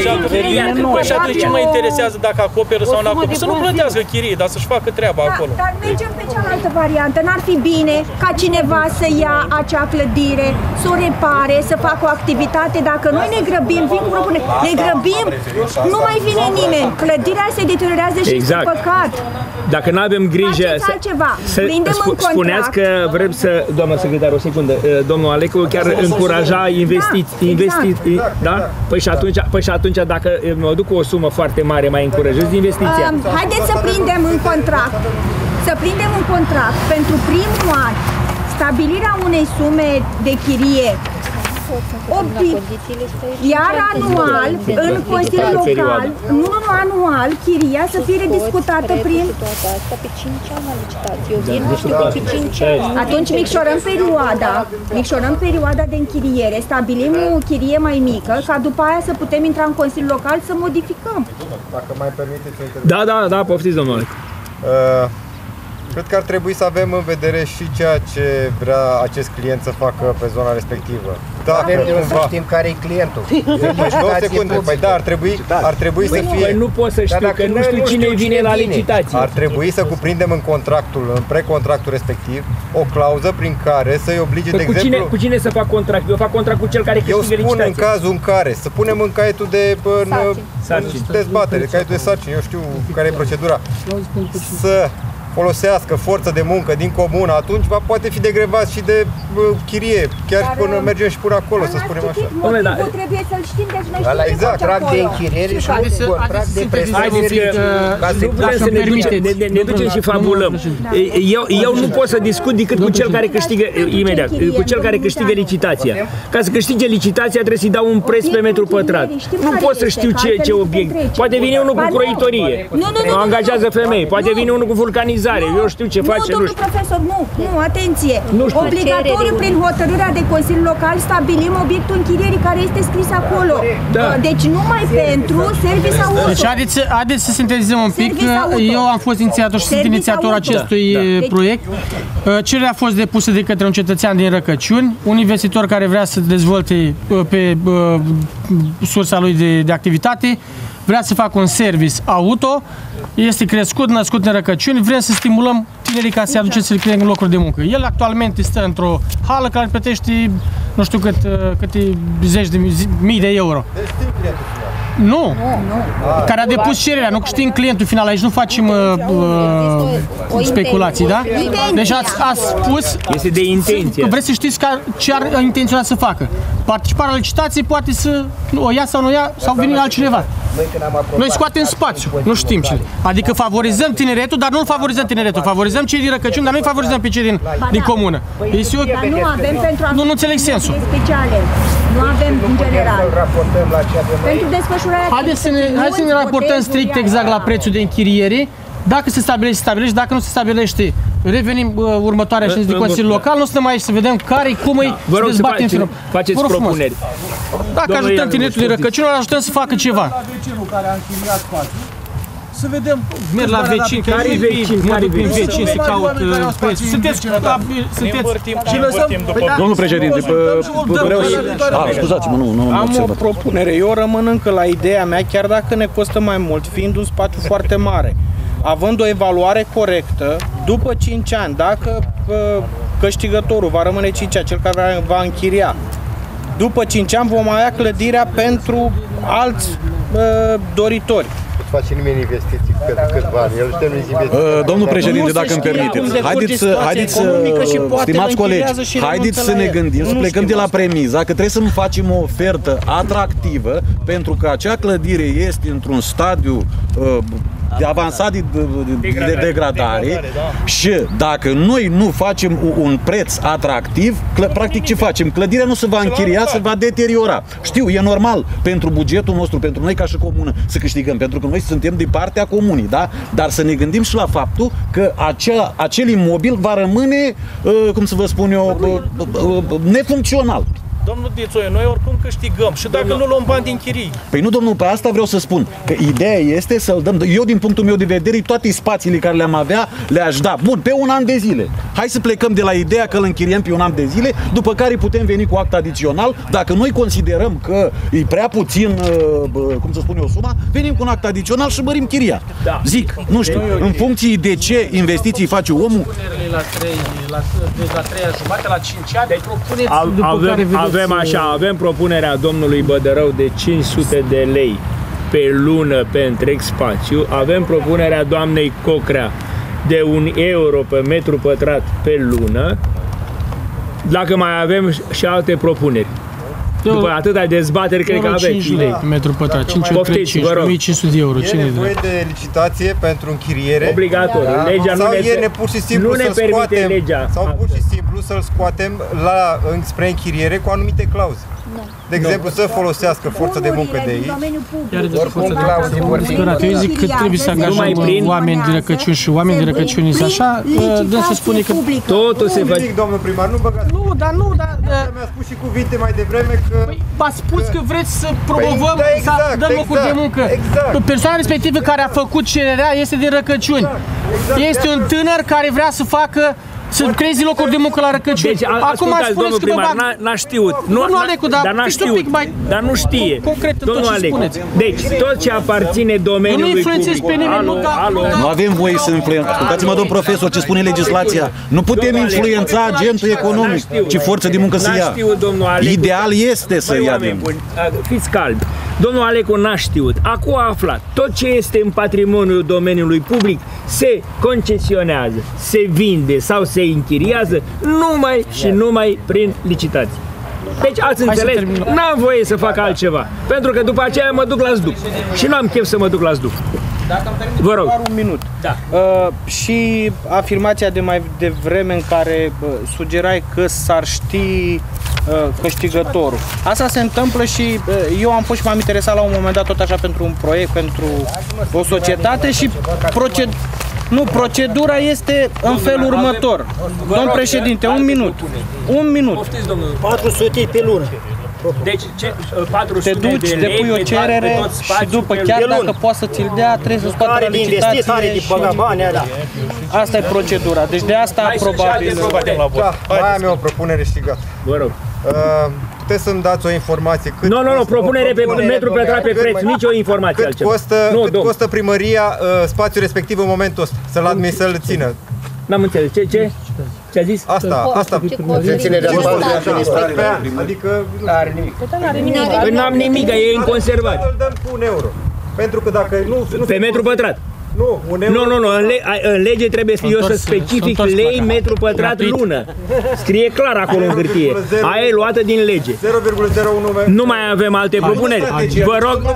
și atunci ce mă interesează dacă acoperă sau nu acoperă? Să nu plătească chirie, dar să-și facă treaba acolo. Dar mergem pe cealaltă variantă. N-ar fi bine ca cineva să ia acea clădire, să o repare, să facă o activitate. Dacă noi ne grăbim, vin cu propunere, ne grăbim, nu mai vine nimeni. Clădirea se deteriorează și este păcat. Dacă nu avem grijă să spuneați că vrem să... Doamna secretar, o secundă, domnul Alecu chiar încuraja investiți, investiți, da? Păi și atunci, păi și atunci dacă mă duc cu o sumă foarte mare, mai încurajez investiția. Haideți să prindem un contract, să prindem un contract pentru primul an, stabilirea unei sume de chirie. Iar anual, în Consiliul Local, nu anual, chiria să fie discutată prin... Atunci micșorăm perioada, micșorăm perioada de închiriere, stabilim o chirie mai mică, ca după aia să putem intra în Consiliul Local să modificăm. Dacă mai permiteți o intervenție. Da, da, da, poftiți, domnule. Cred că ar trebui să avem în vedere și ceea ce vrea acest client să facă pe zona respectivă. Dacă avem de să știm care e clientul. două secunde, păi da, ar trebui, ar trebui să fie... Păi nu pot să știu, că nu știu cine vine la licitație. Ar trebui să cuprindem în contractul, în precontractul respectiv, o clauză prin care să-i oblige, de exemplu... Cu cine să fac contract? Eu fac contract cu cel care câștigă licitație. Eu spun în cazul în care, să punem în caietul de dezbatere, caietul de sarcini, eu știu care e procedura, să... folosească forță de muncă din comună, atunci va poate fi degrevați și de uh, chirie, chiar dar, până mergem și până acolo, să spunem așa. Dom'le, da, trebuie să-l știm, deci noi știm ce facem acolo. Contract de închiriere și un contract de prestare. Nu putem să ne ducem, ne ducem și fabulăm. Eu nu pot să discut decât cu cel care câștigă, imediat, cu cel care câștigă licitația. Ca să câștige licitația trebuie să-i dau un preț pe metru pătrat. Nu pot să știu ce obiect. Poate vine unul cu croitorie, angajează femei, poate vine unul cu vulcanizare. sesizare, nu, eu știu ce nu, face. Nu, domnul profesor, nu, nu, atenție. Nu obligatoriu prin hotărârea de Consiliu Local stabilim obiectul închirierii care este scris acolo. Da. Deci numai service pentru service auto. Deci haideți, haideți să sintetizăm un pic. Eu am fost inițiator și sunt inițiator acestui da. Da. proiect. Cererea a fost depusă de către un cetățean din Răcăciuni, un investitor care vrea să dezvolte pe sursa lui de, de activitate, vrea să facă un service auto, este crescut, născut în Răcăciuni, vrem să stimulăm tinerii ca să se aduce să le creeze locuri de muncă. El actualmente stă într-o hală care plătește nu știu cât, câte zeci de mii de euro. Nu, nu, nu. Care a depus cererea, nu știm clientul final, aici nu facem uh, speculații, da? Deci ați, ați spus, este de intenție. Vreți să știți ce ar intenționa să facă. Participarea la licitație poate să o ia sau nu o ia, sau vine altcineva. Noi scoatem spațiu, nu știm ce. Adică favorizăm tineretul, dar nu-l favorizăm tineretul. Favorizăm cei din Răcăciuni, dar nu-i favorizăm pe cei din, din comună. Este o... Dar nu avem pentru nu, nu înțeleg sensul. Speciale. Nu avem în general. Pentru desfășurarea... Haideți să ne, hai să ne raportăm strict exact la prețul de închiriere. Dacă se stabilește, stabilește, dacă nu se stabilește, revenim uh, următoarea ședință de Consiliul Local, nu suntem aici să vedem care-i, cum-i, da. Vă rog să face, faceți propuneri. Dacă domnul ajutăm tineretul din Răcăciuni, ajutăm să facă ceva. La vecinul care a închiriat spațiul, să vedem... Merg la vecini, care-i vecini, care-i vecini, să caut prețul. Sunteți... Domnul președinte, vreau să... Scuzați-mă, nu... Am o propunere, eu rămân încă la ideea mea, chiar dacă ne costă mai mult, fiind un spațiu foarte mare. Având o evaluare corectă, după cinci ani, dacă câștigătorul va rămâne cinci ani, cel care va închiria, după cinci ani vom avea clădirea pentru alți uh, doritori. Poți face nimeni investiții pentru câțiva ani. El uh, domnul președinte, dacă îmi permiteți, haideți să, haideți să, stimați colegi, haideți să ne gândim, să plecăm de la premiza că trebuie să facem o ofertă atractivă, pentru că acea clădire este într-un stadiu uh, de avansat de, de, de degradare, degradare da. Și dacă noi nu facem un preț atractiv, practic ce facem? Clădirea nu se va închiria, se va deteriora. Știu, e normal pentru bugetul nostru, pentru noi ca și comună să câștigăm, pentru că noi suntem de partea comunii, da? Dar să ne gândim și la faptul că acea, acel imobil va rămâne, cum să vă spun eu, nefuncțional. Domnul Dițoie, noi oricum câștigăm și dacă nu luăm bani din chirii. Păi nu, domnul, pe asta vreau să spun. Că ideea este să-l dăm. Eu, din punctul meu de vedere, toate spațiile care le-am avea, le-aș da. Bun, pe un an de zile. Hai să plecăm de la ideea că îl închiriem pe un an de zile, după care putem veni cu act adițional. Dacă noi considerăm că e prea puțin, cum să spun eu, suma, venim cu un act adițional și mărim chiria. Da. Zic, nu știu, de în funcție de ce investiții face omul. La trei, la, deci la trei jumate, la cinci ani, deci propuneți Al, după avem, care vedeți... Avem așa, avem propunerea domnului Bădărău de cinci sute de lei pe lună pe întreg spațiu, avem propunerea doamnei Cocrea de un euro pe metru pătrat pe lună, dacă mai avem și alte propuneri. După atâta dezbateri, cred că aveți metru pătrat, cinci sute de euro. E nevoie de licitație pentru închiriere. Obligatoriu. Legea nu ne permite. Nu ne permite legea. Sau pur și simplu să-l scoatem la spre închiriere cu anumite clauze. De exemplu, să folosească forța de muncă de aici. Eu zic că trebuie să angajăm oameni din Răcăciuni și oameni din Răcăciuni sunt așa, dâns să spune că totul se va... Domnul primar, nu băgați. Nu, dar nu, dar... Mi-a spus și cuvinte mai devreme că... V-ați spus că vreți să promovăm, să dăm locuri de muncă. Persoana respectivă care a făcut cererea este din Răcăciuni. Este un tânăr care vrea să facă să creezi locuri de muncă la Răcăciuni. Deci, acum spuneți că primar, bag... n-a știut. Nu, nu Alecu, dar, dar n-a știut. Mai... Dar nu știe. Concret, tot ce spuneți. Deci, tot ce aparține domeniului... Nu influențezi pe nimeni. Alo, alo. Nu avem voie să influențăm. Ascultați-mă, domn profesor, ce spune legislația. Nu putem influența agentul economic, ci forță de muncă să ia. Ideal este să ia. Fiți calmi. Domnul Alecu n-a știut. Acum a aflat. Tot ce este în patrimoniul domeniului public se concesionează, se vinde sau se închiriază numai și numai prin licitații. Deci ați înțeles, n-am voie să fac altceva, pentru că după aceea mă duc la zdup și n-am chef să mă duc la zdup. Vă rog. Doar un minut. Da. Uh, și afirmația de mai devreme în care sugerai că s-ar ști uh, câștigătorul. Asta se întâmplă și uh, eu am fost și m-am interesat la un moment dat tot așa pentru un proiect, pentru o societate și proced... Nu, procedura este în felul următor. Domn președinte, un minut. Un minut. patru sute pe lună. Deci patru sute de lei, te duci, depui o cerere și după, chiar dacă poate să ți-l dea, trebuie să-ți scoate la licitație. Are de băga bani, da. Asta e procedura. Deci de asta probabil... Mai am eu o propunere și gata. Vă rog. Puteți să-mi dați o informație cât... Nu, nu, nu, propunere pe metru pătrat pe preț, nici o informație altceva. Cât costă primăria spațiul respectiv în momentul ăsta, să-l țină? N-am înțeles. Ce? Ce? Ce-a zis? Asta, asta. Se ține de asta. Adică... N-are nimic. N-am nimic, e inconservat. Îl dăm cu un euro. Pentru că dacă nu... Pe metru pătrat. Nu, nu, nu, nu, în, le, în lege trebuie să eu să specific lei metru pătrat lună. Scrie clar acolo în hârtie. Aia e luată din lege. zero virgulă zero unu. Nu mai avem alte propuneri. Vă rog.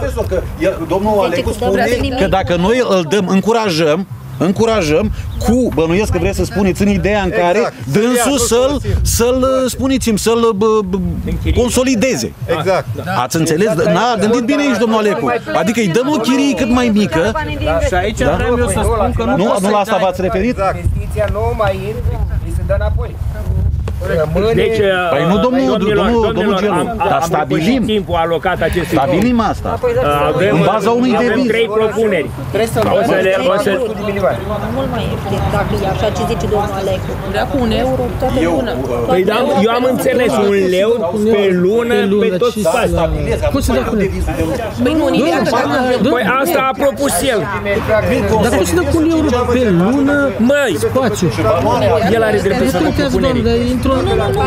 Domnul Alecu spune că dacă noi îl dăm, încurajăm, încurajăm cu, bănuiesc că vreți să spuneți în ideea în care exact. Dânsul să-l, să-l spuneți-mi, să-l consolideze. Exact. Ați înțeles? N-a gândit bine aici, domnul Alecu. Adică îi dăm o chirie cât mai mică. Și aici vreau eu să spun că nu... Nu la asta v-ați referit? Investiția nouă mai îi se dă înapoi. Deci, păi nu, domnul, domnilor, domnul, domnul Gelu, dar stabilim timpul alocat acestui stabilim asta. Avem, în baza unui avem deviz. Trei propuneri. O să le o să mult mai ieftin dacă e așa ce zice domnul Alecu. Da, cu un euro toată luna. Păi da, eu am înțeles un leu pe lună pe tot spațiul. Cum să dau cu devizul? Păi nu, păi asta a propus el. Dar cum să dau cu un euro pe lună? Măi, spațiu. El are dreptul să facă propuneri.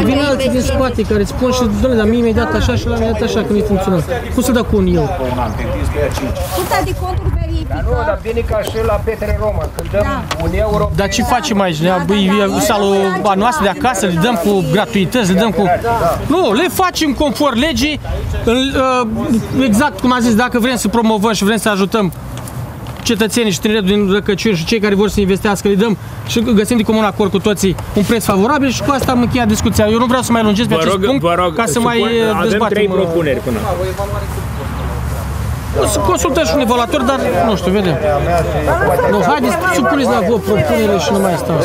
Vine alții din spate care îți spun și doamne, dar mie mi-ai dat așa și la mi-ai dat așa, că nu-i funcționat. Cum să dă cu un eu? Curtea de conturi verifică. Nu, dar vine ca și la Petre Roma, când dăm un euro... Dar ce facem aici? Sala noastră de acasă, le dăm cu gratuități, le dăm cu... Nu, le facem conform legii, exact cum am zis, dacă vrem să promovăm și vrem să ajutăm cetățenii și tineretul din Răcăciuni și cei care vor să investească, le dăm și găsim de comun acord cu toții un preț favorabil și cu asta am încheiat discuția. Eu nu vreau să mai lungesc pe acest rog, punct rog, ca să mai dezbatem. Avem trei propuneri până. Să consultăm și un evaluator, dar nu știu, vedem. Nu, haideți, supuneți la vă propunere și nu mai stau.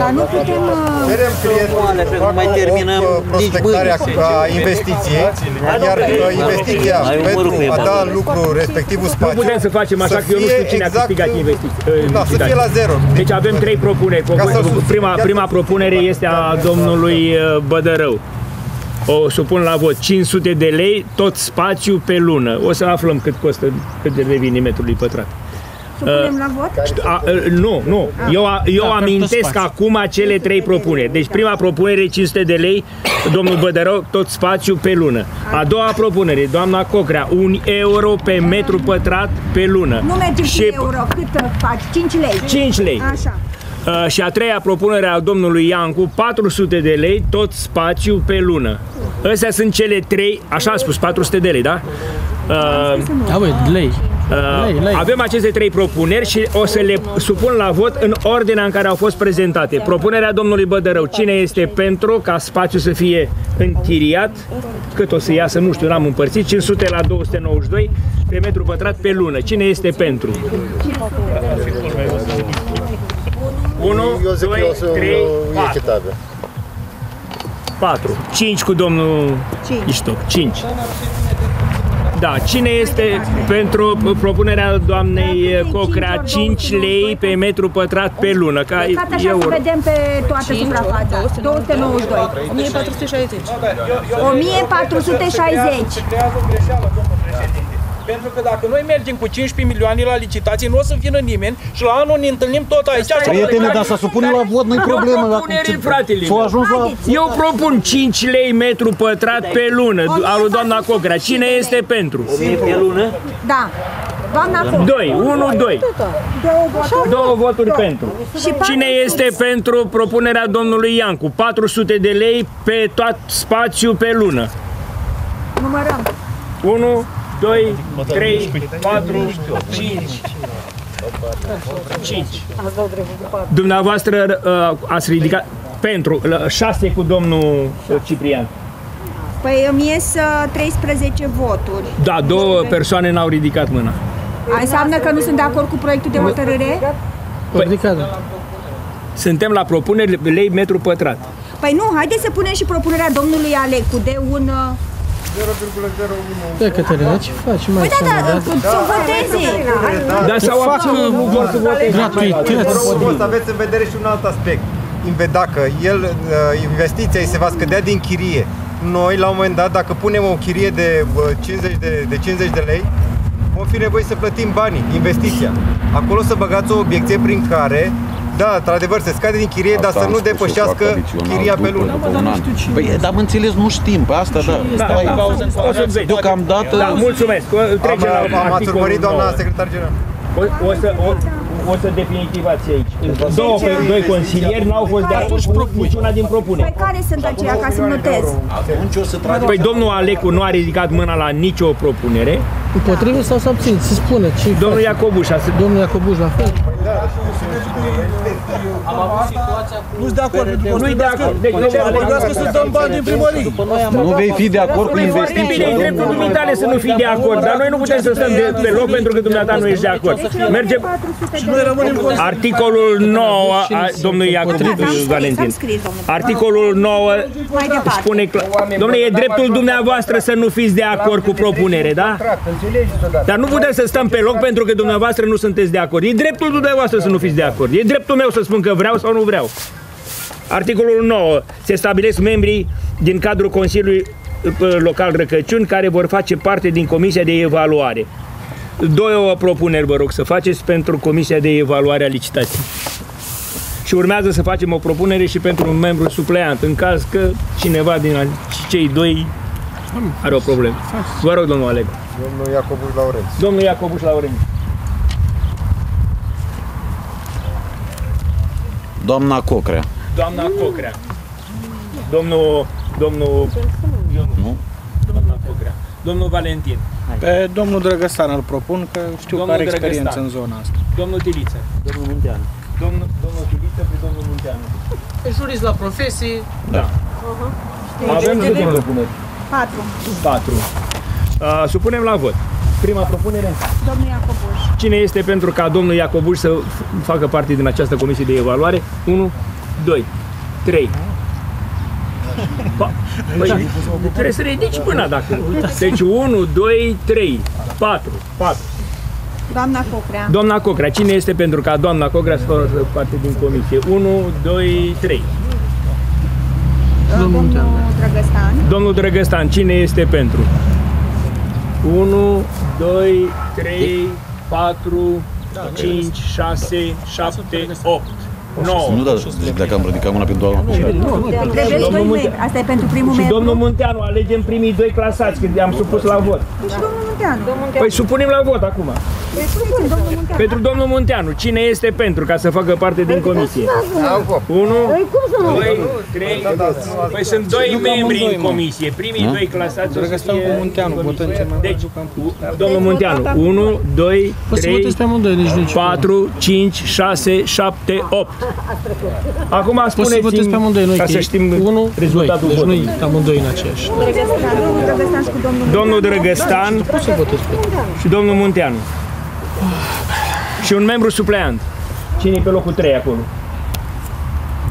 Dar nu putem... Cerem clientul, nu mai terminăm prospectarea investiției, iar investiția pentru a da lucru respectivul spațiu... Nu putem să facem așa, că eu nu știu cine a câștigat investiții. Da, să fie la zero. Deci avem trei propuneri. Prima propunere este a domnului Bădărău. O supun la vot, cinci sute de lei, tot spațiu pe lună. O să aflăm cât costă, cât de devine metrului pătrat. Supunem la vot? A, nu, nu. A. Eu, eu da, amintesc acum cele trei propuneri. Deci prima propunere, cinci sute de lei, domnul Bădărău, tot spațiu pe lună. A doua propunere, doamna Cocrea, un euro pe metru pătrat pe lună. Nu merge și euro, cât faci? cinci lei. cinci lei. Așa. Uh, și a treia propunere a domnului Iancu, patru sute de lei, tot spațiu pe lună. Astea sunt cele trei, așa a spus, patru sute de lei, da? Uh, da, băi, lei. Uh, lei, lei. Avem aceste trei propuneri și o să le supun la vot în ordinea în care au fost prezentate. Propunerea domnului Bădărău, cine este pentru ca spațiul să fie închiriat, cât o să iasă, nu știu, n-am împărțit, cinci sute la două sute nouăzeci și doi pe metru pătrat pe lună. Cine este pentru? unu, doi, trei, patru. cinci cu domnul Iștoc. cinci. Da, cine este pentru propunerea doamnei Cocrea, cinci lei pe metru pătrat pe lună? Ca euro. Să vedem pe toată suprafața. două sute nouăzeci și doi. o mie patru sute șaizeci. o mie patru sute șaizeci. Pentru că dacă noi mergem cu cincisprezece milioane la licitații, nu o să vină nimeni și la anul ne întâlnim tot aici. Prietene, dar să supunem la vot, nu-i problemă. Eu propun cinci lei metru pătrat pe lună, al lui doamna Cocrea. Cine este pentru? o mie pe lună? Da. doi, unu, doi. Două voturi pentru. Cine este pentru propunerea domnului Iancu? patru sute de lei pe tot spațiul pe lună. Numărăm. unu, doi, trei, patru, cinci. Dumneavoastră ați ridicat pentru șase cu domnul Ciprian. Păi îmi ies treisprezece voturi. Da, două persoane n-au ridicat mâna. Înseamnă că nu sunt de acord cu proiectul de hotărâre? Păi, suntem la propuneri lei metru pătrat. Păi nu, haideți să punem și propunerea domnului Alecu de un... zero virgulă zero unu. Da, Cătălina, ce faci? Păi da, da, da, să voteze. Dar s-au abținut, nu vor să voteze. Gratuități. Vă rog să aveți în vedere și un alt aspect. Dacă el, investiția îi se va scădea din chirie. Noi, la un moment dat, dacă punem o chirie de cincizeci de lei, vom fi nevoie să plătim banii, investiția. Acolo să băgați o obiecție prin care, da, într-adevăr, se scade din chirie, asta dar să nu depășească chiria pe lună. Da, dar nu știu cine. Păi, dar înțeles, nu știm, pe asta, da. Da, da, da, da, da deocamdată... Da, mulțumesc, trecem la am, ați urmărit, doamna secretar general. O, o să... O... O să definitivați aici. Două, doi consilieri n-au fost de acord cu niciuna din propuneri. Pe care sunt aceia ca să notez? Păi domnul Alecu nu a ridicat mâna la nicio propunere. Împotrivă sau s-a abținut? Se spune. Domnul Iacobuș. Domnul Iacobuș la fel. Nu-s de acord, nu-i de acord. Vorbeați că să dăm bani din primării. Nu vei fi de acord cu investiții. Bine, e dreptul dumitale să nu fii de acord, dar noi nu putem să stăm pe loc pentru că dumneata nu ești de acord. Mergem. Articolul nouă, domnului Iacobuș Valentin. Articolul nouă spune clar. Domnule, e dreptul dumneavoastră să nu fiți de acord cu propunere, da? Dar nu putem să stăm pe loc pentru că dumneavoastră nu sunteți de acord. E dreptul dumneavoastră să nu fiți de acord. E dreptul meu să spun că vreau sau nu vreau. Articolul nouă. Se stabilesc membrii din cadrul Consiliului Local Răcăciuni care vor face parte din Comisia de Evaluare. Două propuneri vă rog să faceți pentru Comisia de Evaluare a Licitației. Și urmează să facem o propunere și pentru un membru supleant, în caz că cineva din cei doi are o problemă. Vă rog, domnul Alecu. Domnul Iacobuș Laurențiu. Domnul Iacobuș Laurențiu. Doamna Cocrea. Doamna Cocrea. Domnul... Domnul... Nu? Doamna Cocrea. Domnul Valentin. Pe domnul Drăgăstan îl propun, că știu domnul că are experiență în zona asta. Domnul Tiliță. Domnul Munteanu. Domnul, domnul Tiliță pe domnul Munteanu. Jurist la profesie. Da. Uh-huh. Avem câte propuneri? Patru. Patru. Uh, supunem la vot. Prima propunere. Domnul Iacobuș. Cine este pentru ca domnul Iacobuș să facă parte din această comisie de evaluare? unu, doi, trei. Păi, trebuie să ridici până dacă... Deci unu, doi, trei, patru, patru. Doamna Cocrea. Doamna Cocrea. Cine este pentru ca doamna Cocrea să facă parte din comisie? unu, doi, trei. Domnul Drăgăstan. Domnul Drăgăstan. Cine este pentru? unu, doi, trei, patru, cinci, șase, șapte, opt, nouă. Nu, dar dacă am ridicat mâna pentru doamna Cocrea. Asta e pentru primul membru. Și domnul Munteanu, alegem primii doi clasați când i-am supus la vot. Și domnul Munteanu. Păi supunem la vot acum. Pentru domnul Munteanu, cine este pentru ca să facă parte din comisie? unu, doi, trei. Păi sunt doi membri în comisie. Primii doi clasați o să fie în comisie. Deci, domnul Munteanu, unu, doi, trei, patru, cinci, șase, șapte, opt. Acum spuneți ca să știm rezultatul votului. Domnul Drăgăstan și domnul Munteanu. Și un membru supleant. Cine e pe locul trei acolo?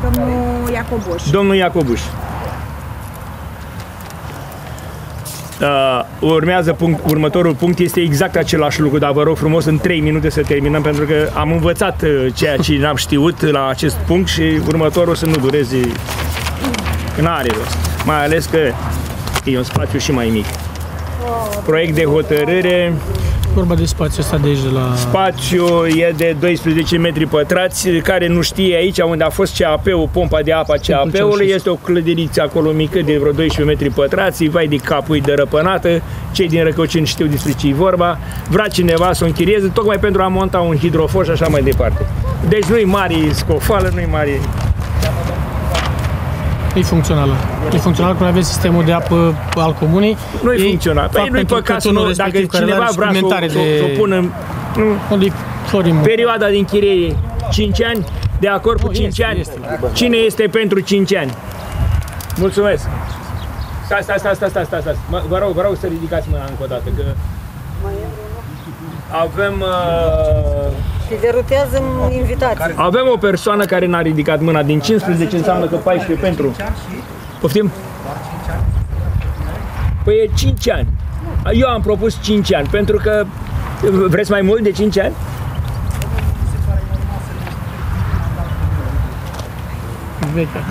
Domnul Iacobuș. Domnul Iacobuș. Uh, urmează punct, următorul punct este exact același lucru, dar vă rog frumos în trei minute să terminăm pentru că am învățat ceea ce n-am știut la acest punct și următorul să nu dureze, că n-are rost. Mai ales că e un spațiu și mai mic. Proiect de hotărâre. Vorba de spațiu ăsta de aici de la... Spațiu e de doisprezece metri pătrați, care nu știe aici unde a fost C A P-ul, pompa de apa C A P-ului, este o clădiriță acolo mică de vreo doisprezece metri pătrați, vai de capul, e dărăpănată, cei din Răcăciuni știu despre ce e vorba, vrea cineva să o închirieze, tocmai pentru a monta un hidrofor și așa mai departe. Deci nu-i mare scofală, nu-i mare... E funcțională. E funcțională când aveți sistemul de apă al comunei. Nu e funcțional. Păi nu-i păcat nu, dacă cineva vrea să o, de... o pună în perioada din chirie cinci ani, de acord cu no, cinci ani. Este, este. Cine este pentru cinci ani? Mulțumesc. Stai, stai, stai, stai, stai, stai, stai. Vă rog, vă rog să ridicați mâna încă o dată, că avem... Uh... și derutează invitații. Avem o persoană care n-a ridicat mâna. Din cincisprezece înseamnă că paisprezece pentru. Poftim? Păi e cinci ani. Eu am propus cinci ani, pentru că... Vreți mai mult de cinci ani?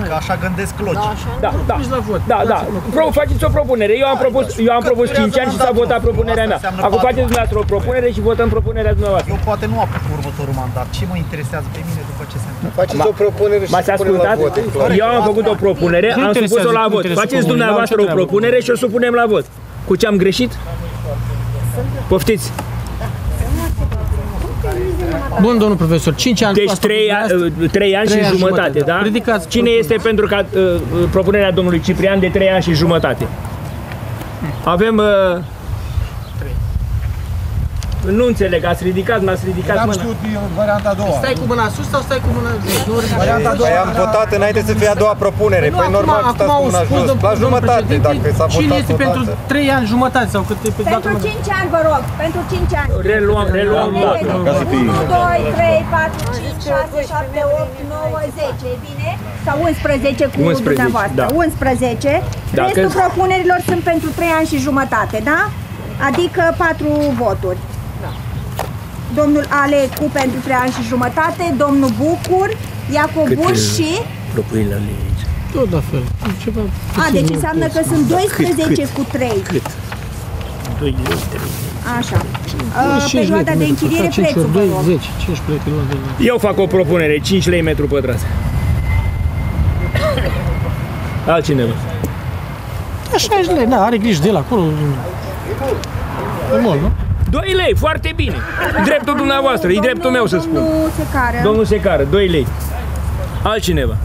Că așa gândesc logic. Da, da, da, da, da. Pro, faceți o propunere. Eu am propus, eu am propus cinci ani și s-a votat propunerea mea. Acum faceți dumneavoastră o propunere și votăm propunerea dumneavoastră. Eu poate nu apuc următorul mandat. Ce mă interesează pe mine după ce se întâmplă? Faceți o propunere și m-ați ascultat? Eu am făcut o propunere, am supus-o la vot. Faceți dumneavoastră o propunere și o supunem la vot. Cu ce am greșit? Poftiți! Bun, domnul profesor, cinci ani... Deci trei ani și jumătate, da? Ridicați. Cine este pentru ca, uh, propunerea domnului Ciprian de trei ani și jumătate? Avem... Uh, nu înțeleg, ați ridicat, n-ați ridicat mâna. N-am știut varianta a doua. Stai cu mâna sus sau stai cu mâna jos? Varianta a doua. Am votat înainte să fie a doua propunere. Păi normal că stați cu mâna jos. La jumătate, dacă s-a votat. Cine este pentru trei ani jumătate sau cât e pe dată? Pentru cinci ani, vă rog. Pentru cinci ani. Reluăm, reluăm. unu, doi, trei, patru, cinci, șase, șapte, opt, nouă, zece. E bine? Sau unsprezece cu dumneavoastră. unsprezece. Restul propunerilor sunt pentru trei ani și jumătate, da? Adică patru voturi. Domnul Alecu pentru trei ani și jumătate, domnul Bucur, Iacobuș și... Propunerile aici. Tot la fel. Ceva... A, deci înseamnă că sunt doisprezece cu trei. Cât? Așa. Perioada de închiriere, prețul, vă rog. Eu fac o propunere, cinci lei metru pătrat. Altcineva. șaizeci lei, da, are grijă de el acolo. E mult, nu? doi lei, foarte bine. Dreptul dumneavoastră, e dreptul meu să spun. Domnul Secară. Domnul Secară, doi lei. Altcineva.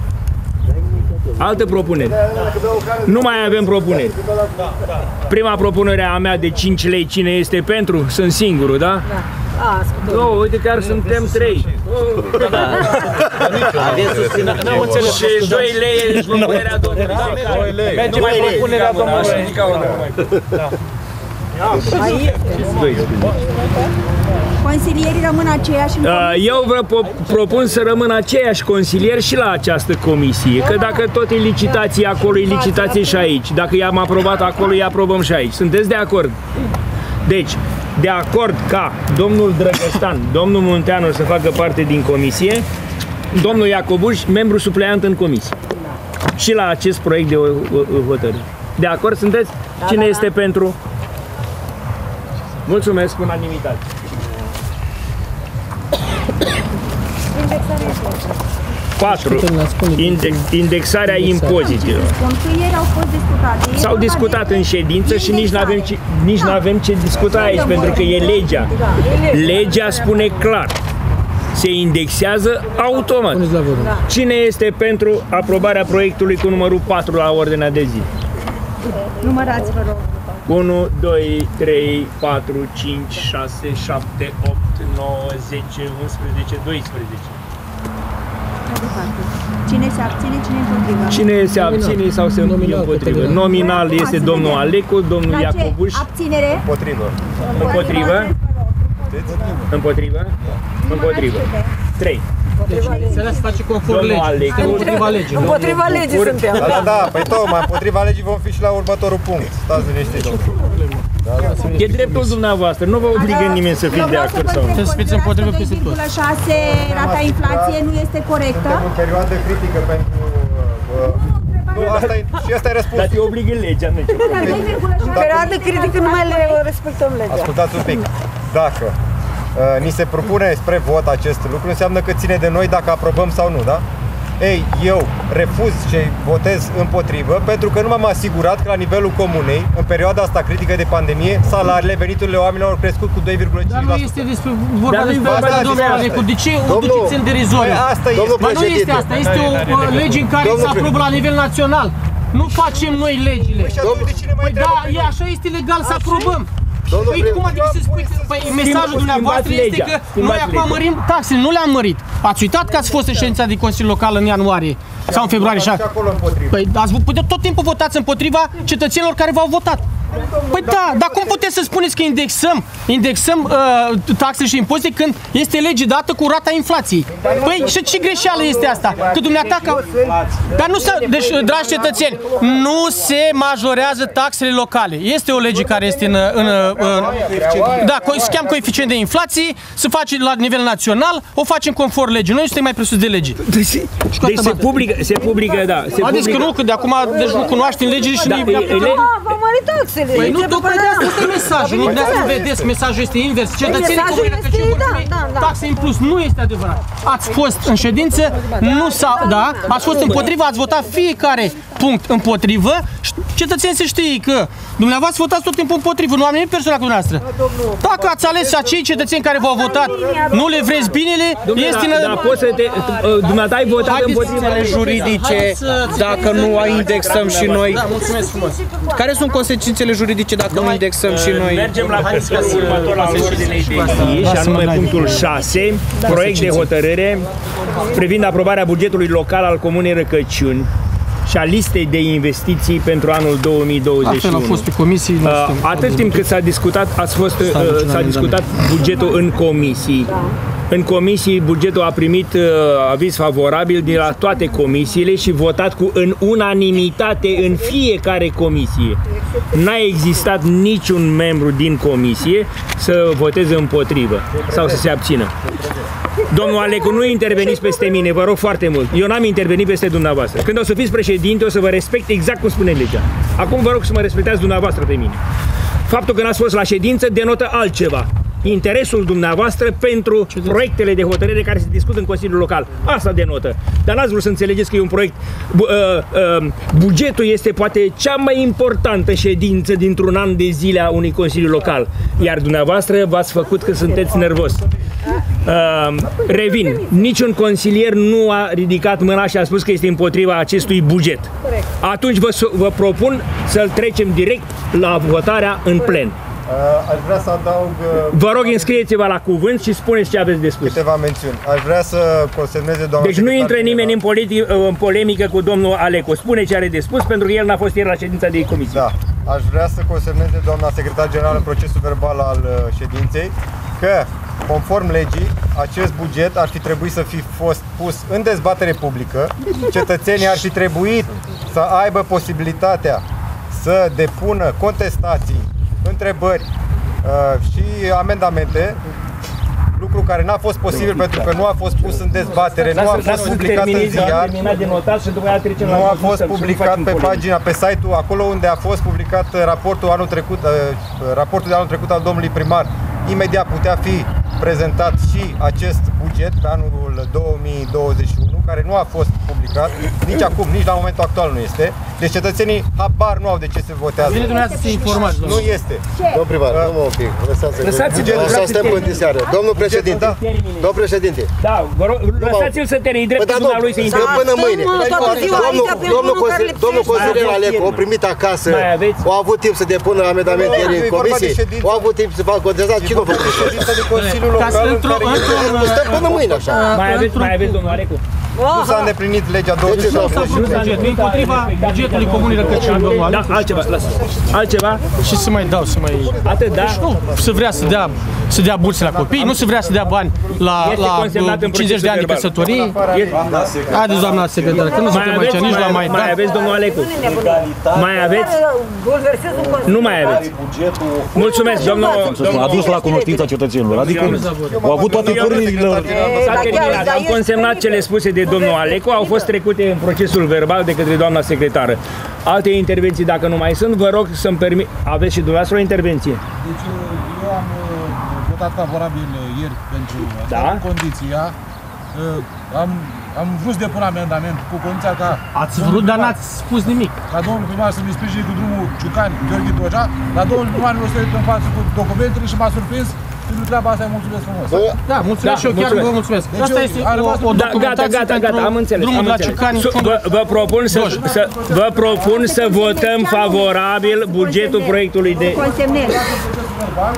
Altă propunere. Nu mai avem propuneri. Prima propunere a mea de cinci lei, cine este pentru? Sunt singurul, da? Da. Oh, uite, chiar suntem trei. Și doi lei e propunerea domnului. Merge mai propunerea domnului. Consilierii rămân aceiași? Eu vă propun să rămână aceiași consilieri și la această comisie. Că dacă tot e licitație acolo, e licitație și aici. Dacă i-am aprobat acolo, îi aprobăm și aici. Sunteți de acord? Deci, de acord ca domnul Drăgăstan, domnul Munteanu să facă parte din comisie, domnul Iacobuș, membru supleant în comisie. Și la acest proiect de hotărâre. De acord sunteți? Cine este pentru? Mulțumesc, unanimitate. patru. Index, indexarea impozitelor. S-au discutat în ședință și nici n-avem ce, nici n-avem ce discuta aici, pentru că e legea. Legea spune clar. Se indexează automat. Cine este pentru aprobarea proiectului cu numărul patru la ordinea de zi? Numărați, vă rog. unu, doi, trei, patru, cinci, șase, șapte, opt, nouă, zece, unsprezece, doisprezece. Cine se abține, cine împotrivă? Cine se abține sau se împotrivă? Nominal este domnul Alecu, domnul Iacobuș. Abținere? Împotrivă. Împotrivă? Împotrivă? Împotrivă. trei. Înțeleg să face conform legii, suntem împotriva legii. Împotriva legii suntem. Da, da, da, păi tocmai împotriva legii vom fi și la următorul punct. Stați liniștiți. E dreptul dumneavoastră, nu vă obligă nimeni să fiți de acord sau nu. Să fiți împotriva peste tot. doi virgulă șase rata inflației nu este corectă. Suntem în perioadă critică pentru... Și asta e răspunsul. Dar te obligă legea, nu e ce problemă. În perioadă critică nu mai le respectăm legea. Ascultați un pic. Dacă... ni se propune spre vot acest lucru, înseamnă că ține de noi dacă aprobăm sau nu, da? Ei, eu refuz și votez împotrivă, pentru că nu m-am asigurat că la nivelul comunei, în perioada asta critică de pandemie, salariile, veniturile oamenilor au crescut cu doi virgulă cinci la sută. Dar nu este despre vorba despre domnul Alecu. De ce o duceți în derizoriu? Dar nu este asta, este o lege în care se aprobă la nivel național. Nu facem noi legile. Păi da, așa este legal să aprobăm. Păi cum adică să spui că... Păi mesajul dumneavoastră este că noi acum mărim taxele, nu le-am mărit. Ați uitat că ați fost în ședința de Consiliu Local în ianuarie sau în februarie și acolo împotriva. Păi tot timpul votați împotriva cetățenilor care v-au votat. Păi da, dar cum puteți să spuneți că indexăm, indexăm uh, taxe și impozite când este lege dată cu rata inflației? Păi și ce greșeală este asta? Că dumneata ca... Dar nu se... Deci, dragi cetățeni, nu se majorează taxele locale. Este o lege care este în... în, în da, se cheamă coeficient de inflație, se face la nivel național, o facem conform legii. Noi nu suntem mai presus de lege. Deci, deci se publică, se publică, da. Se adică publică. Nu, că de acum deci nu cunoaștem legile și da, nu... V-am mărit taxele. Păi nu, după de asta este mesajul. Nu de asta vedeți, mesajul este invers. Cetățenii comunică că ce mulțumim, taxe în plus nu este adevărat. Ați fost în ședință, nu s-a... Da, ați fost împotriva, ați votat fiecare punct împotrivă. Cetățenii se știe că dumneavoastră votați tot timpul împotrivă, nu am nimic personal cu dumneavoastră. Dacă ați ales acei cetățeni care v-au votat, nu le vreți binele, este... Dar poți să te... Dumneata ai votat împotrivă juridice dacă nu indexăm și noi. Mulțumesc frumos. Care sunt consecințele juridice dacă nu indexăm și noi? Mergem la punctul următor la ordinei de zi și anume punctul șase, proiect de hotărâre privind aprobarea bugetului local al Comunei Răcăciuni și a listei de investiții pentru anul două mii douăzeci și unu. Astfel au fost pe comisii. Uh, atât timp cât s-a discutat, s-a uh, discutat bugetul în comisii. În comisii bugetul a primit uh, aviz favorabil de la toate comisiile și votat cu în unanimitate în fiecare comisie. N-a existat niciun membru din comisie să voteze împotrivă sau să se abțină. Domnul Alecu, nu interveniți peste mine, vă rog foarte mult. Eu n-am intervenit peste dumneavoastră. Când o să fiți președinte, o să vă respect exact cum spune legea. Acum vă rog să mă respectați dumneavoastră pe mine. Faptul că n-ați fost la ședință denotă altceva. Interesul dumneavoastră pentru proiectele de hotărâre care se discută în Consiliul Local. Asta denotă. Dar n-ați vrut să înțelegeți că e un proiect... Bu uh, uh, bugetul este poate cea mai importantă ședință dintr-un an de zile a unui Consiliu Local. Iar dumneavoastră v-ați făcut că sunteți nervos. Uh, revin, niciun consilier nu a ridicat mâna și a spus că este împotriva acestui buget. Atunci vă, vă propun să-l trecem direct la votarea în plen. Aș vrea să adaug... Vă rog, înscrieți-vă la cuvânt și spuneți ce aveți de spus. Câteva mențiuni. Aș vrea să consemneze doamna... Deci nu intră nimeni în, în polemică cu domnul Alecu. Spune ce are de spus, pentru că el n-a fost ieri la ședința de comisie. Da. Aș vrea să consemneze doamna secretar generală în procesul verbal al ședinței că, conform legii, acest buget ar fi trebuit să fi fost pus în dezbatere publică. Cetățenii ar fi trebuit să aibă posibilitatea să depună contestații, întrebări uh, și amendamente, lucru care n-a fost posibil pentru că nu a fost pus în dezbatere, nu a fost publicat în ziar, nu a fost publicat pe pagina, pe site-ul, acolo unde a fost publicat raportul anul trecut, uh, raportul de anul trecut al domnului primar. Imediat putea fi prezentat și acest buget pe anul două mii douăzeci și unu, care nu a fost publicat, nici acum, nici la momentul actual nu este. Deci cetățenii habar nu au de ce se votează. Bine, dumneavoastră să informați, domnule. Nu este. Domnul primar, nu mă opic. Lăsați-l să stăm până din seară. Domnul președinte. Domnul președinte. Da, vă rog, lăsați-l să termine dreptul dumnealui să intre până mâine. Domnul consilier Alecu a primit acasă. Au avut timp să depună amendamente ieri în comisie. Au avut timp să facă contestații. Cine a făcut asta? Stăm până mâine așa. Mai aveți, mai aveți, domnul Alecu. Nu s-a îndeplinit legea douăzeci și nouă. Nu s-a făcut bugetul, împotriva bugetului Comunii Răcăciuni, domnul Alecu. Da, altceva, lasă. Altceva? Și să mai dau, să mai... Atât, da? Deci nu se vrea să dea, să dea burse la copii, nu se vrea să dea bani la, la cincizeci de ani de căsătorie. Haideți, doamna secretară, că nu suntem aici, nici la mai... Mai aveți, domnul Alecu? Mai aveți? Nu mai aveți. Mulțumesc, domnul... A dus la cunoștința cetățenilor, adică au avut toate curile... S-a terminat, am consemnat cele spuse de domnul Alecu, au fost trecute în procesul verbal de către doamna secretară. Alte intervenții, dacă nu mai sunt, vă rog să-mi permit. Aveți și dumneavoastră o intervenție. Deci eu am votat favorabil ieri pentru da? condiția. Am, am vrut să depun amendament cu condiția ca... Ați vrut, dar n-ați spus nimic. La domnul primar să-mi sprijine cu drumul Ciucani, Gheorghe Doja. La domnul primar mi-a sărit în față cu documentele și m-a surprins. Pentru treaba asta, mulțumesc frumos. Da, mulțumesc și eu chiar vă mulțumesc. Asta este o documentație pentru drumul la Ciucani. Vă propun să vă propun să votăm favorabil bugetul proiectului de...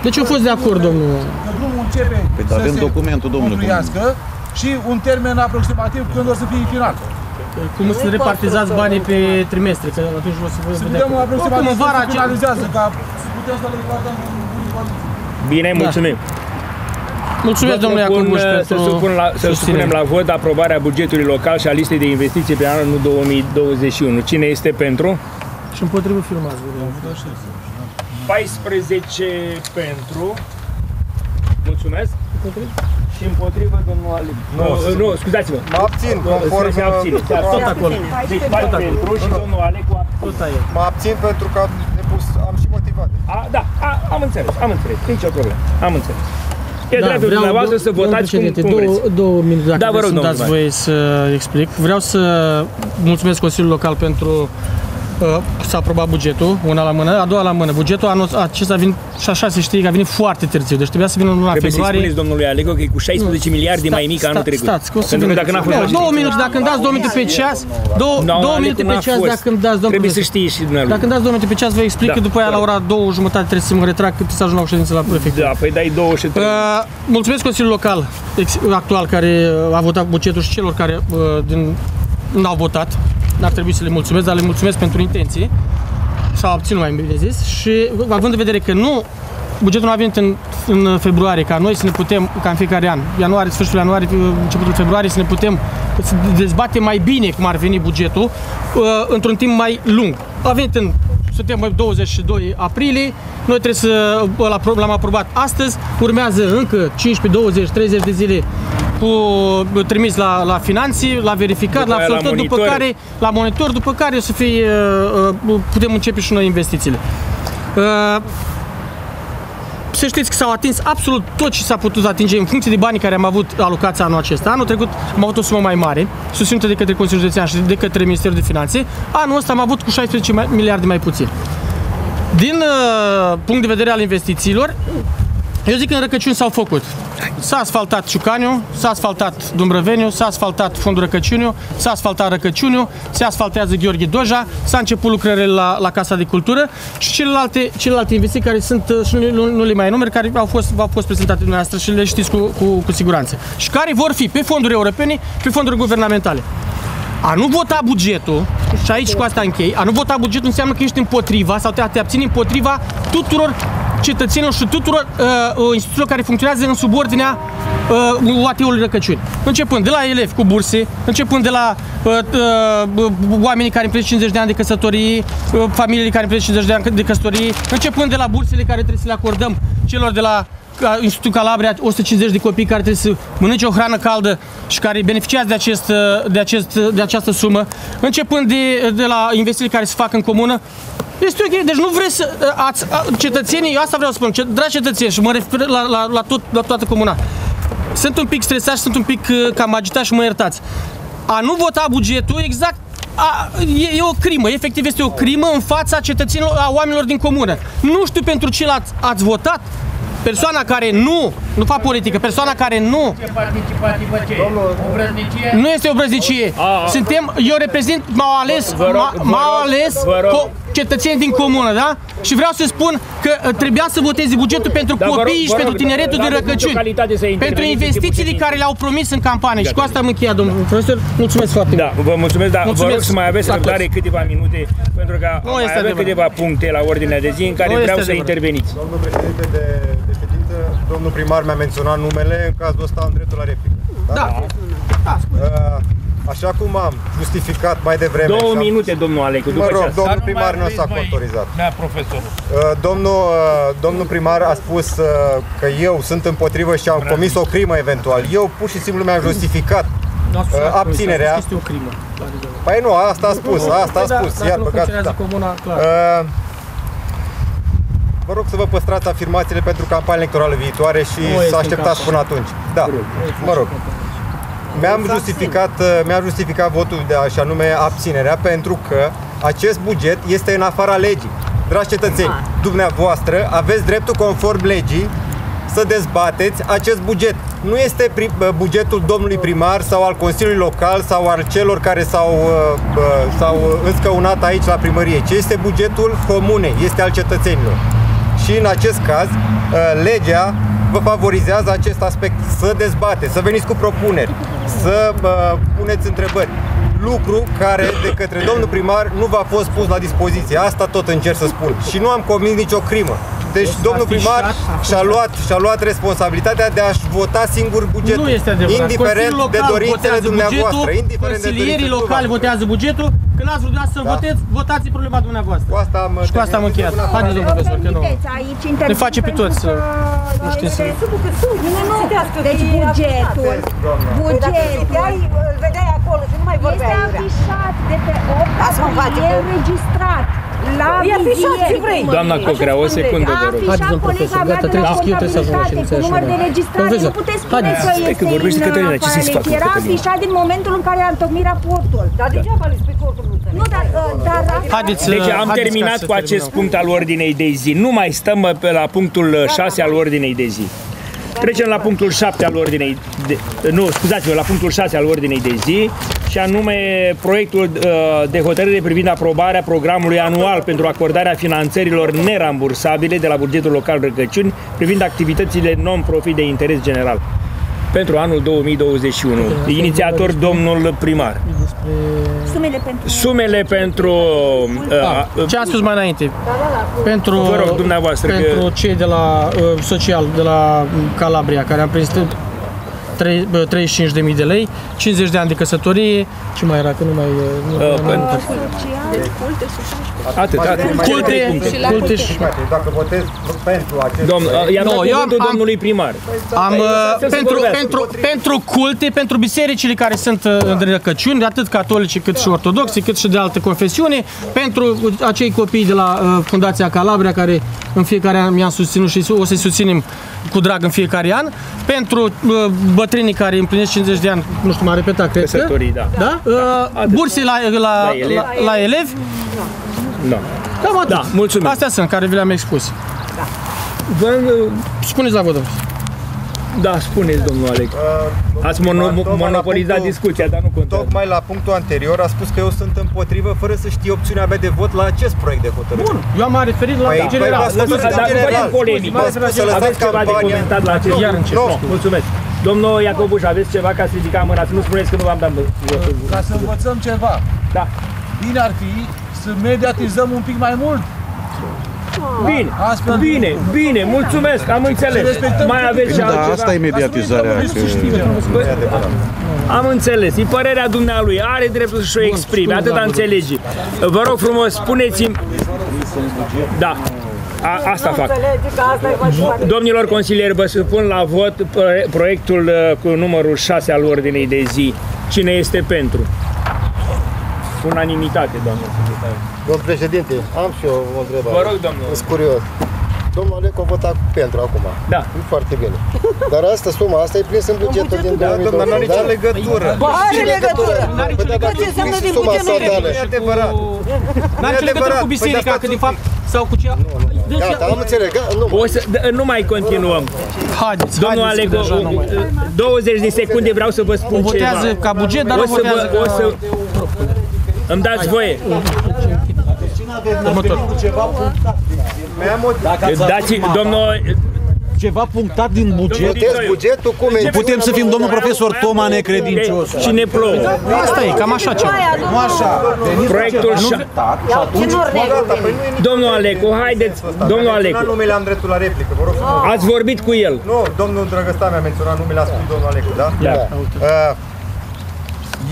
Deci eu fost de acord, domnule. Că drumul începe să se construiască și un termen aproximativ când o să fie final. cum să repartizați banii pe trimestre, că atunci o să vă vedem. Oricum, în vara aceea realizează, ca să putem să le repartăm bunii bani. Bine, mulțumim! Mulțumesc, domnule Iacobuș, pentru să supunem la vot aprobarea bugetului local și a listei de investiții pe anul două mii douăzeci și unu. Cine este pentru? Și împotrivă filmați. paisprezece pentru. Mulțumesc. Și împotrivă, domnul Alip. Nu, nu, scuzați-vă. Mă abțin, conform. Se abține. Tot acolo. Deci, pentru și domnul Alecu abține. Mă abțin pentru că am și motivat. Da, am înțeles, am înțeles. Nicio problemă. Am înțeles. E da, dreptul dumneavoastră să votați cum, cum vreți. Două minute, dacă da, vreți să-mi dați voie să explic. Vreau să mulțumesc Consiliul Local pentru uh, s-a aprobat bugetul, una la mână, a doua la mână. Bugetul anul acesta vin, și așa se știe că a venit foarte târziu, deci trebuia să vină în luna februarie. Trebuie să spuneți domnului Aleco că e cu șaisprezece nu, miliarde sta, mai mic sta, anul trecut. Stați, că o să dacă n-a fost. Două minute, dacă îmi dați două minute pe ceas, două minute pe ceas, dacă îmi dați două minute. Trebuie să știi și dumneavoastră. Dacă îmi dați două minute pe ceas, vă explic că după aia la ora două jumătate trebuie să mă retrag, cât să ajung la o ședință la prefectură. Da, păi dai două și trei. Mulțumesc Consiliul Local actual care a votat bugetul și celor care n-au votat. N-ar trebui să le mulțumesc, dar le mulțumesc pentru intenții. S-au abținut, mai bine zis. Și având în vedere că nu, bugetul nu a venit în, în februarie, ca noi să ne putem, ca în fiecare an, ianuarie, sfârșitul ianuarie, începutul februarie, să ne putem să dezbatem mai bine cum ar veni bugetul într-un timp mai lung. A venit în, suntem douăzeci și doi aprilie, noi trebuie să l-am aprobat astăzi, urmează încă cincisprezece, douăzeci, treizeci de zile cu trimis la, la finanții, la verificat, la absolutor, la după care la monitor, după care o să fie, uh, putem începe și noi investițiile. Uh, să știți că s-au atins absolut tot ce s-a putut atinge în funcție de banii care am avut alocați anul acesta. Anul trecut am avut o sumă mai mare, susținută de către Consiliul Județean și de către Ministerul de Finanțe. Anul ăsta am avut cu șaisprezece miliarde mai puțin. Din uh, punct de vedere al investițiilor, eu zic că în răcăciuni s-au făcut. S-a asfaltat Ciucaniu, s-a asfaltat Dumbrăveniu, s-a asfaltat Fondul Răcăciuniu, s-a asfaltat Răcăciuniu, se asfaltează Gheorghe Doja, s-a început lucrările la, la Casa de Cultură și celelalte, celelalte investiții care sunt, și nu, nu le mai numeri, care au fost, au fost prezentate dumneavoastră și le știți cu, cu, cu siguranță. Și care vor fi pe fonduri europene, pe fonduri guvernamentale. A nu vota bugetul, și aici cu asta închei, a nu vota bugetul înseamnă că ești împotriva sau te, te abțini împotriva tuturor cetățenilor și tuturor uh, instituțiilor care funcționează în subordinea uh, U A T-ului Răcăciuni. Începând de la elevi cu burse, începând de la uh, uh, oamenii care împlinesc cincizeci de ani de căsătorie, uh, familiile care împlinesc cincizeci de ani de căsătorie, începând de la bursele care trebuie să le acordăm celor de la Institutul Calabria, o sută cincizeci de copii care trebuie să mănânce o hrană caldă și care beneficiază de, acest, de, acest, de această sumă, începând de, de la investiții care se fac în comună. Este ok, deci nu vreți să ați, a, cetățenii, eu asta vreau să spun, ce, dragi cetățeni, și mă refer la, la, la, tot, la toată comuna, sunt un pic stresați, sunt un pic cam agitați și mă iertați. A nu vota bugetul, exact, A, e, e o crimă, efectiv este o crimă în fața cetățenilor, a oamenilor din comună. Nu știu pentru ce l-ați ați votat. Persoana care nu, nu fac politică, persoana care nu... Nu este o brăznicie. Suntem, eu reprezint, m-au ales, m-au ales cetățenii din comună, da? Și vreau să spun că trebuia să voteze bugetul pentru copiii și pentru tineretul din Răcăciuni, pentru investițiile care le-au promis în campanie. Și cu asta am încheiat, domnul profesor. Mulțumesc foarte mult. Da, vă mulțumesc, dar vă rog să mai aveți răbdare câteva minute, pentru că mai avem câteva puncte la ordinea de zi în care vreau să interveniți. Domnul președinte de Domnul primar mi-a menționat numele, în cazul ăsta am dreptul la replică. Da. da. da. A, așa cum am justificat mai devreme... Două minute, domnul Alecu, după rog, domnul primar nu s-a contorizat. Da, profesorul. Domnul, domnul primar a spus că eu sunt împotrivă și am Bravo. comis o crimă eventual. Eu pur și simplu mi-am justificat abținerea. Este o crimă. Păi nu, asta a spus, asta a spus. Iar, băgați, da. Comuna, clar. A, Vă rog să vă păstrați afirmațiile pentru campania electorală viitoare și să așteptați până atunci. Da, mă rog. Mi-am justificat, mi-am justificat votul de așa nume abținerea pentru că acest buget este în afara legii. Dragi cetățeni, dumneavoastră aveți dreptul conform legii să dezbateți acest buget. Nu este bugetul domnului primar sau al Consiliului Local sau al celor care s-au înscăunat aici la primărie, ci este bugetul comunei, este al cetățenilor. Și în acest caz, legea vă favorizează acest aspect, să dezbateți, să veniți cu propuneri. să uh, puneți întrebări. Lucru care de către domnul primar nu v-a fost pus la dispoziție. Asta tot încerc să spun. Și nu am comis nicio crimă. Deci domnul primar și-a luat, și-a luat responsabilitatea de a-și vota singur bugetul. Nu este adevărat. Indiferent de dorințele dumneavoastră. Consilierii locali votează bugetul. Când ați vrut să voteți, votați problema dumneavoastră. Cu asta am, și cu asta am încheiat. Haideți, domnul profesor, că nu. Ne face pe toți să nu știu să... Deci bugetul, bugetul, îl vedeai acolo și nu mai vorbea. Este afișat de pe opt, e înregistrat. Ia fișat ce vrei! Doamna Cocrea, o secundă de rog. Haideți, domn profesor, gata, trebuie să știu, trebuie să ajung și nu se așa mai. Profesor, haideți! Stai că vorbești de Cătălina, ce să-ți facă? Era afișat din momentul în care a întocmit raportul. Dar degeaba îl spui cortul, nu înțeleg. Nu, dar... Deci am terminat cu acest punct al ordinei de zi. Nu mai stăm la punctul șase al ordinei de zi. Trecem la punctul șapte al ordinei de, nu, scuzați-vă, la punctul șase al ordinei de zi, și anume proiectul de hotărâre privind aprobarea programului anual pentru acordarea finanțărilor nerambursabile de la bugetul local Răcăciuni privind activitățile non-profit de interes general pentru anul două mii douăzeci și unu. Inițiator domnul primar. Sumele pentru... Sumele pentru... Uh, ce am spus mai înainte? Pentru, vă rog, dumneavoastră, pentru că... cei de la uh, social, de la Calabria, care am prins treizeci și cinci de mii de lei, cincizeci de ani de căsătorie, ce mai era, că nu mai... Uh, nu, pentru... Atât, atât. Culte, culte și... Dacă votez pentru acest... I-am dat cuvântul domnului primar. Pentru culte, pentru bisericile care sunt în Răcăciuni, atât catolice cât și ortodoxe, cât și de altă confesiune, pentru acei copii de la Fundația Calabria, care în fiecare an mi-am susținut și o să-i susținem cu drag în fiecare an, pentru bătrânii care împlinesc cincizeci de ani, nu știu, m-a repetat, cred că... Căsătorii, da. Burse la elevi. Da. Cam atât. Da, mulțumim. Astea sunt, care vi le-am expus. Da. Vă, uh, spuneți la vot. Da, spuneți, domnul Alec. Uh, Ați mono monopolizat punctul, discuția, dar nu contează. Tocmai la punctul anterior a spus că eu sunt împotrivă, fără să știu opțiunea mea de vot la acest proiect de hotărâre. Bun, eu am referit la păi, general. Păi, lăsați, lăsați, dar nu facem polemică. Aveți ceva de comentat la acest proiect? Nu, mulțumesc. Domnul Iacobuș, aveți ceva ca să ridicăm mâna? Nu spuneți că nu v-am dat votul. Ca să învățăm ceva. Da. Bine ar fi să mediatizăm un pic mai mult. Bine, astfel, bine, bine, mulțumesc, am înțeles. Mai aveți și altceva. Da, asta e mediatizarea. Am înțeles, e părerea dumnealui, are dreptul să o exprime, atât am înțelege. Vă rog frumos, spuneți-mi... Da, a, asta fac. Domnilor consilieri, vă supun la vot proiectul cu numărul șase al ordinei de zi. Cine este pentru? Unanimitate, doamnă secretară. Domn președinte, am și eu o întrebare. Vă rog, domnule. Sunt curios. Domnul Alec a votat pentru acum. Da. E foarte bine. Dar asta, suma asta e prinsă în bugetul din două mii douăzeci. Domnul, n-are nicio legătură. Ba, are legătură. Păi ce înseamnă din bugetul? Nu e adevărat. N-are nicio legătură cu biserica, că de fapt, sau cu cea... Gata, am înțeles. Nu mai continuăm. Haideți, domnul Alec, douăzeci de secunde vreau să vă spun ceva. Votează ca buget, dar nu votează ca... Îmi dați voie. Dați, domnul... Ceva punctat din buget. Puteți bugetul cum e? Putem să fim domnul profesor Toma necredincios. Cine plouă? Asta e, cam așa ceva. Nu așa. Proiectul șapte. Domnul Alecu, haideți, domnul Alecu. Numele am dreptul la replică, vă rog. Ați vorbit cu el. Nu, domnul Drăgăstan mi-a menționat numele, a spus domnul Alecu, da? Da.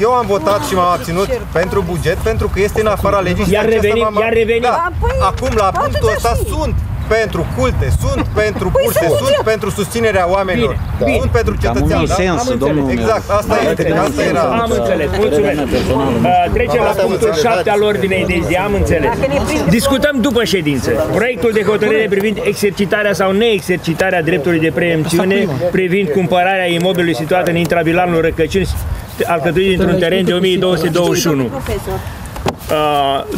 Eu am votat și m-am abținut pentru buget, pentru că este în afara legii. Iar revenim, iar revenim. Acum, la punctul ăsta, sunt pentru culte, sunt pentru burse, sunt pentru susținerea oamenilor, sunt pentru cetățean. Exact, asta este, asta era. Am înțeles, mulțumesc. Trecem la punctul șapte al ordinei de zi, am înțeles. Discutăm după ședință. Proiectul de hotărâre privind exercitarea sau neexercitarea dreptului de preempțiune, privind cumpărarea imobilului situat în intravilanul Răcăciuni, alcătuit dintr-un teren de o mie două sute douăzeci și unu.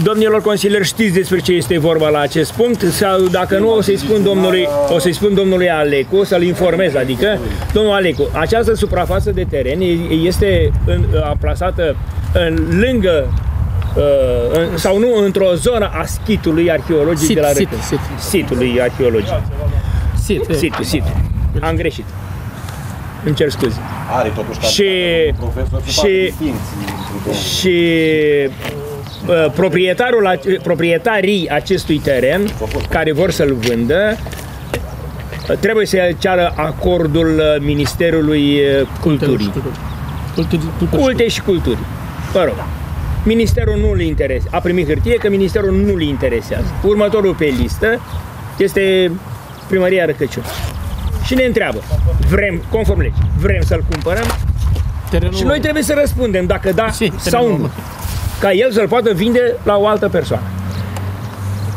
Domnilor consilieri, știți despre ce este vorba la acest punct, sau dacă nu, o să-i spun domnului, o să-i spun domnului Alecu, să-l informez, adică, domnul Alecu, această suprafață de teren este amplasată în lângă în, sau nu, într-o zonă a sitului arheologic de la Răcăciuni. Sitului arheologic. Sit, sit. Am greșit. îmi cer scuze. Are totuși și, profesor, și, și, și uh, proprietarul, proprietarii acestui teren care vor să-l vândă trebuie să ceară acordul Ministerului Culturii. Culte și Culturi. Mă rog. Ministerul nu-l interesează. A primit hârtie că Ministerul nu-l interesează. Următorul pe listă este Primăria Răcăciun. Și ne întreabă, vrem, conform legii, vrem să-l cumpărăm? Terenul... Și noi trebuie să răspundem dacă da si, sau nu. Ca el să-l poată vinde la o altă persoană.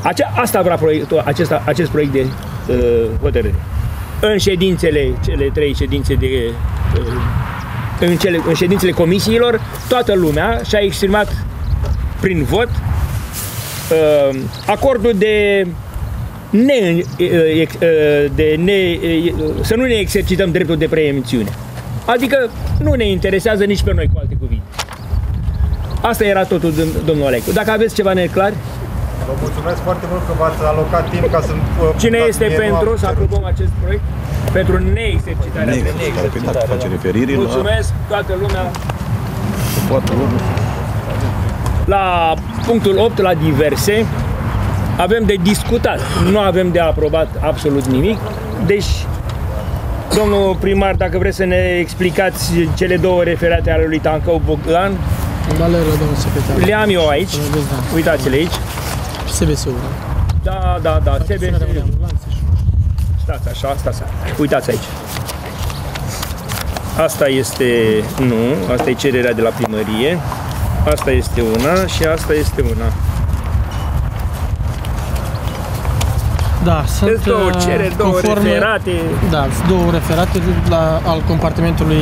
Acea, asta vrea proiectul, acesta, acest proiect de uh, hotărâre. În ședințele, cele trei ședințe de... Uh, În, cele, în ședințele comisiilor, toată lumea și-a exprimat prin vot uh, acordul de, ne, uh, de ne, uh, să nu ne exercităm dreptul de preemțiune. Adică nu ne interesează nici pe noi, cu alte cuvinte. Asta era totul, domnul Alecu. Dacă aveți ceva neclar... Vă mulțumesc foarte mult că v-ați alocat timp ca să... Cine este pentru să aprobăm acest proiect? Pentru neexercitarea dreptului. Mulțumesc toată lumea. La punctul opt, la diverse, avem de discutat. Nu avem de aprobat absolut nimic. Deci, domnul primar, dacă vreți să ne explicați cele două referate ale lui Tancău Bogdan, le am eu aici. Uitați-le aici. S B S-ul. Da, da, da, S B S-ul. Stați așa, stați așa. Uitați aici. Asta este, nu, asta e cererea de la primărie. Asta este una și asta este una. Da, sunt două cereri, două conform, referate. Da, două referate la, al compartimentului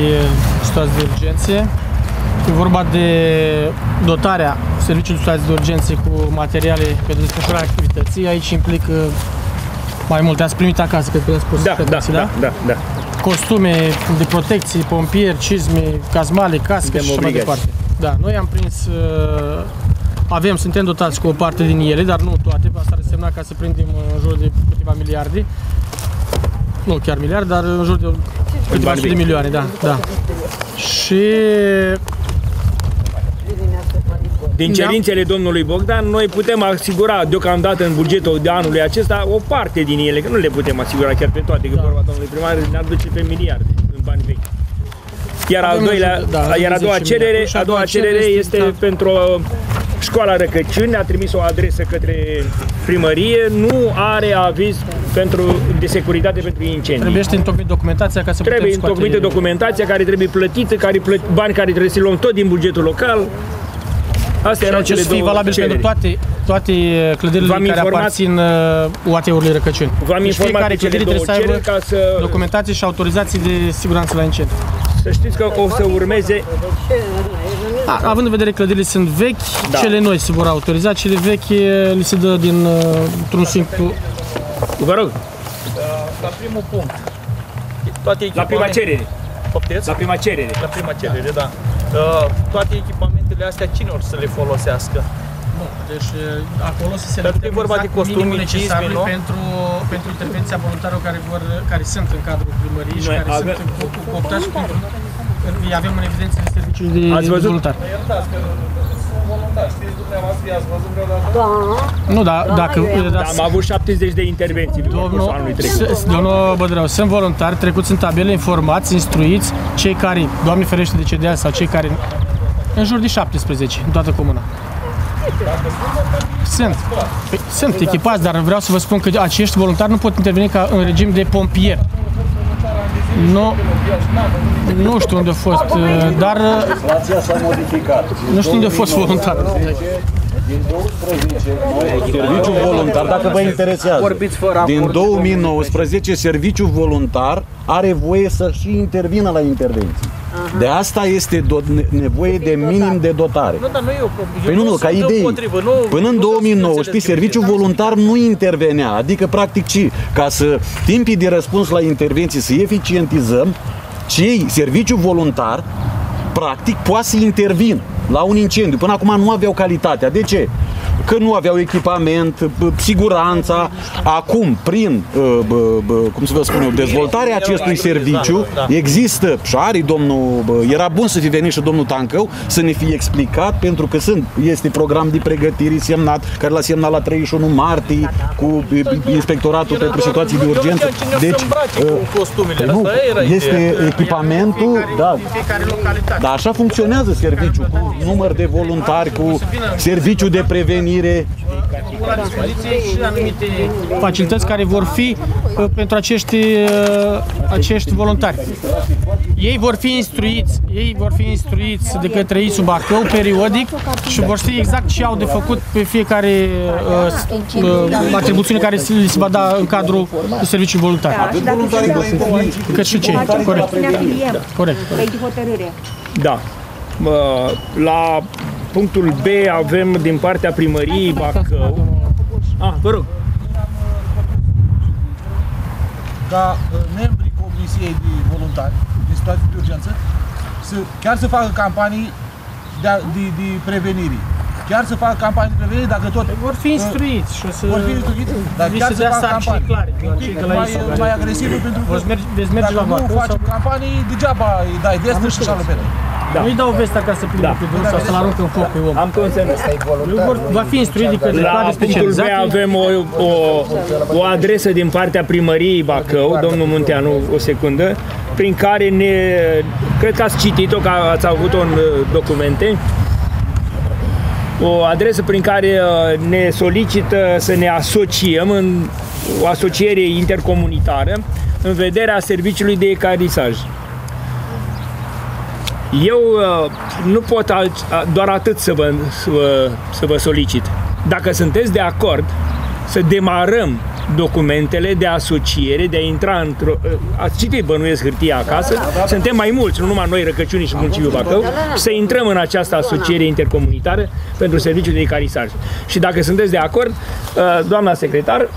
situații de urgențe. E vorba de dotarea serviciului de situații de urgențe cu materiale pentru desfășurarea activității. Aici implică mai multe. Ați primit acasă, cred că le-ați spus. Da, da, da, da, da. Costume de protecție, pompieri, cizme, cazmale, cască și așa mai departe. Da, noi am prins... Avem, suntem dotați cu o parte din ele, dar nu toate. Asta ar însemna ca să prindem în jur de câteva miliarde. Nu chiar miliarde, dar în jur de câteva sute de milioane, da, da. Și... Din cerințele domnului Bogdan, noi putem asigura deocamdată în bugetul de anului acesta o parte din ele, că nu le putem asigura chiar pe toate, că da. Vorba domnului primar ne aduce pe miliarde în bani vechi. Iar, a doilea, da, iar a doua cerere, a doua cerere este da. Pentru școala Răcăciuni, a trimis o adresă către primărie, nu are aviz pentru, de securitate pentru incendii. Trebuie întocmit documentația ca să Trebuie întocmită documentația care trebuie plătită, care plăt, bani care trebuie să luăm tot din bugetul local. Astea erau cele două valabil pentru toate, toate clădirile care informat, aparțin U A T-urilor Răcăciuni. V-am informat care clădiri trebuie să aibă ca să... documentații și autorizații de siguranță la incendiu. Să știți că o să urmeze... A, având în vedere clădirile sunt vechi, da. Cele noi se vor autoriza, cele vechi li se dă dintr-un simplu... Vă rog! La primul punct. Toate la prima cerere. Pofteți? La prima cerere. La prima cerere, da. da. Toate echipamentele astea cine or să le folosească? Nu, deci acolo să se lupte exact minimul necesar pentru, pentru intervenția voluntară care, vor, care sunt în cadrul primăriei și care avem, sunt în coptași cu îi avem în evidență de serviciul de voluntar. Ați văzut? Voluntar. Da. Nu, da, dacă... Da, am avut șaptezeci de intervenții domnul, anului trecut. Domnul Bădreau, sunt voluntari, trecuți în tabele, informați, instruiți, cei care, Doamne ferește, decedează sau cei care... În jur de șaptesprezece, în toată comuna. Sunt, sunt echipați, dar vreau să vă spun că acești voluntari nu pot interveni ca în regim de pompier. Nu, nu știu unde a fost, dar... Legislația s-a modificat. Nu știu unde a fost voluntar. Serviciul voluntar, dacă vă interesează, din două mii nouăsprezece serviciul voluntar are voie să și intervină la intervenții. De asta este nevoie de minim de dotare. Nu, dar nu e o problemă. Păi nu, nu, ca idei. Până în două mii nouăsprezece, serviciul voluntar nu intervenea. Adică, practic, ci, ca să timpii de răspuns la intervenții să eficientizăm, cei, serviciul voluntar, practic, poate să intervină la un incendiu. Până acum nu aveau calitatea. De ce? că nu aveau echipament, siguranța. Acum, prin, cum să vă spun eu, dezvoltarea acestui serviciu, există și are domnul, era bun să fi venit și domnul Tancău să ne fie explicat, pentru că sunt, este program de pregătire semnat, care l-a semnat la treizeci și unu martie cu Inspectoratul pentru Situații de Urgență. Deci, nu, este echipamentul, da, dar așa funcționează serviciul, cu număr de voluntari, cu serviciu de prevenire. Facilități care vor fi pentru acești, acești voluntari. Ei vor fi instruiți, ei vor fi instruiți de către ei sub Bacău periodic și vor ști exact ce au de făcut pe fiecare uh, uh, atribuțiune care li se va da în cadrul serviciului voluntar. Cât și cei, corect. Corect. Da. La punctul B avem din partea primăriei Bacău. Ah, vă rog. Ca membrii Comisiei de Voluntari de Situații de Urgență, să, chiar să facă campanii de, de, de prevenire. Chiar să facă campanii de prevenire, dacă tot... Vor fi instruiți și o să... Vor fi instruiți, dar chiar să facă campanii. Mai, mai agresiv, pentru că dacă nu faci campanii, degeaba îi dai destul și așa lupere. Da. Nu-i dau vestea ca să plimbe da. pe drum sau să-l aruncă în foc pe om. Am consemnat. Va fi instruit de către cadre specializate. La avem o, o, o adresă din partea primăriei Bacău, domnul Munteanu, o secundă, prin care ne... Cred că ați citit-o, că ați avut-o în documente. O adresă prin care ne solicită să ne asociem în o asociere intercomunitară în vederea serviciului de ecarisaj. Eu nu pot doar atât să vă, să, vă, să vă solicit. Dacă sunteți de acord să demarăm documentele de asociere, de a intra într-o... Ați citit, bănuiesc, hârtia acasă. Da, da, da. Suntem mai mulți, nu numai noi, Răcăciunii și municipiul Bacău, da, da, da. Să intrăm în această asociere intercomunitară pentru serviciul de ecarisaj. Și dacă sunteți de acord, doamna secretar,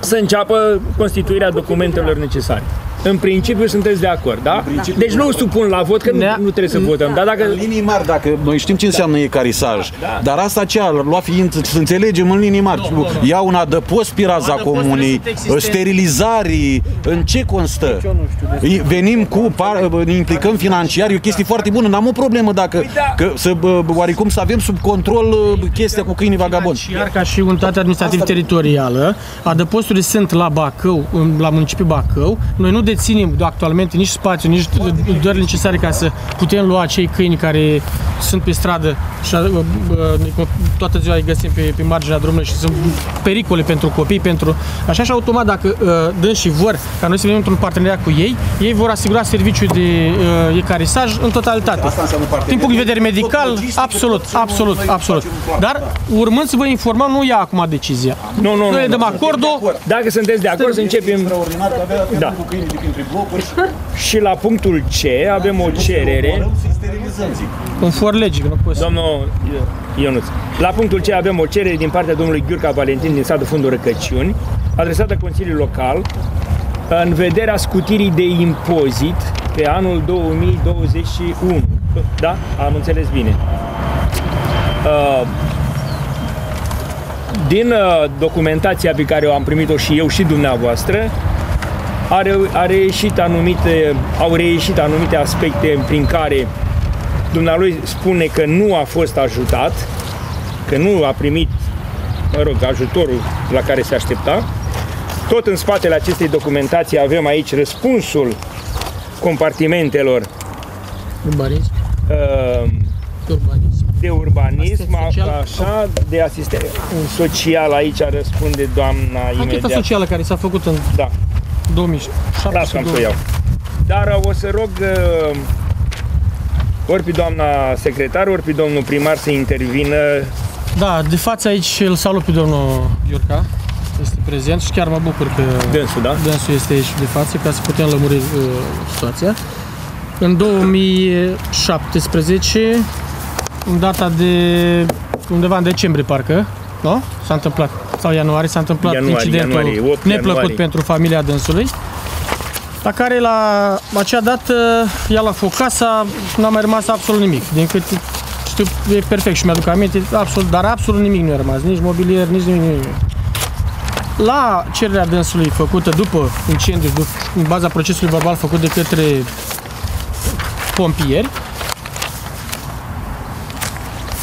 să înceapă constituirea documentelor necesare. În principiu sunteți de acord, da? Deci nu o supun la vot, că nu, nu trebuie să votăm. Dar dacă... În linii mari, dacă noi știm ce înseamnă da. ecarisaj, da. dar asta ce ar lua fiind, să înțelegem în linii mari. No, no, no. Ia un adăpost, piraza comunii, sterilizare, în ce constă? Deci venim cu, par, ne implicăm financiar, e o chestie da. foarte bună, n-am o problemă dacă, păi da. că, să, oarecum să avem sub control chestia cu câinii vagabonzi. Iar ca și unitate administrativ-teritorială, adăposturile sunt la Bacău, la municipiul Bacău, noi nu deținem actualmente nici spațiu, nici dările necesare ca să putem lua acei câini care sunt pe stradă și toată ziua îi găsim pe, pe marginea drumului și sunt pericole pentru copii, pentru... Așa și automat, dacă dânsii vor ca noi să venim într-un parteneriat cu ei, ei vor asigura serviciul de ecarisaj în totalitate. Din punct de vedere medical, absolut, absolut, absolut. Dar urmând să vă informăm, nu ia acum decizia. Nu, nu, noi dăm acordul. Dacă sunteți de acord, să începem... Da. Și la punctul C avem o cerere. Conform legii, nu poți. Domnul Ionuț. La punctul C avem o cerere din partea domnului Ghiurca Valentin din satul Fundul Răcăciuni, adresată Consiliului Local, în vederea scutirii de impozit pe anul două mii douăzeci și unu. Da? Am înțeles bine. Din documentația pe care o am primit-o și eu și dumneavoastră, Are, are ieșit anumite, au reieșit anumite aspecte prin care dumnealui spune că nu a fost ajutat, că nu a primit, mă rog, ajutorul la care se aștepta. Tot în spatele acestei documentații avem aici răspunsul compartimentelor urbanism. Uh, urbanism. de urbanism, social, așa, de asistență social, aici răspunde doamna imediat. Ancheta socială care s-a făcut în... Da. două mii șapte. Dar o să rog ori pe doamna secretar, ori pe domnul primar să intervină. Da, de față aici îl salut pe domnul Ghiurca, este prezent și chiar mă bucur că dânsul, da? dânsul este aici de față ca să putem lămuri uh, situația. În două mii șaptesprezece, în data de undeva în decembrie parcă, nu? S-a întâmplat. Sau ianuarie s-a întâmplat ianuarie, incidentul ianuarie, neplăcut pentru familia dânsului, la care la acea dată i-a luat foc casa, nu a mai rămas absolut nimic, din cât știu e perfect și mi-aduc aminte, absolut, dar absolut nimic nu a rămas, nici mobilier, nici nimic, nimic. La cererea dânsului făcută după incendiu, în baza procesului verbal făcut de către pompieri,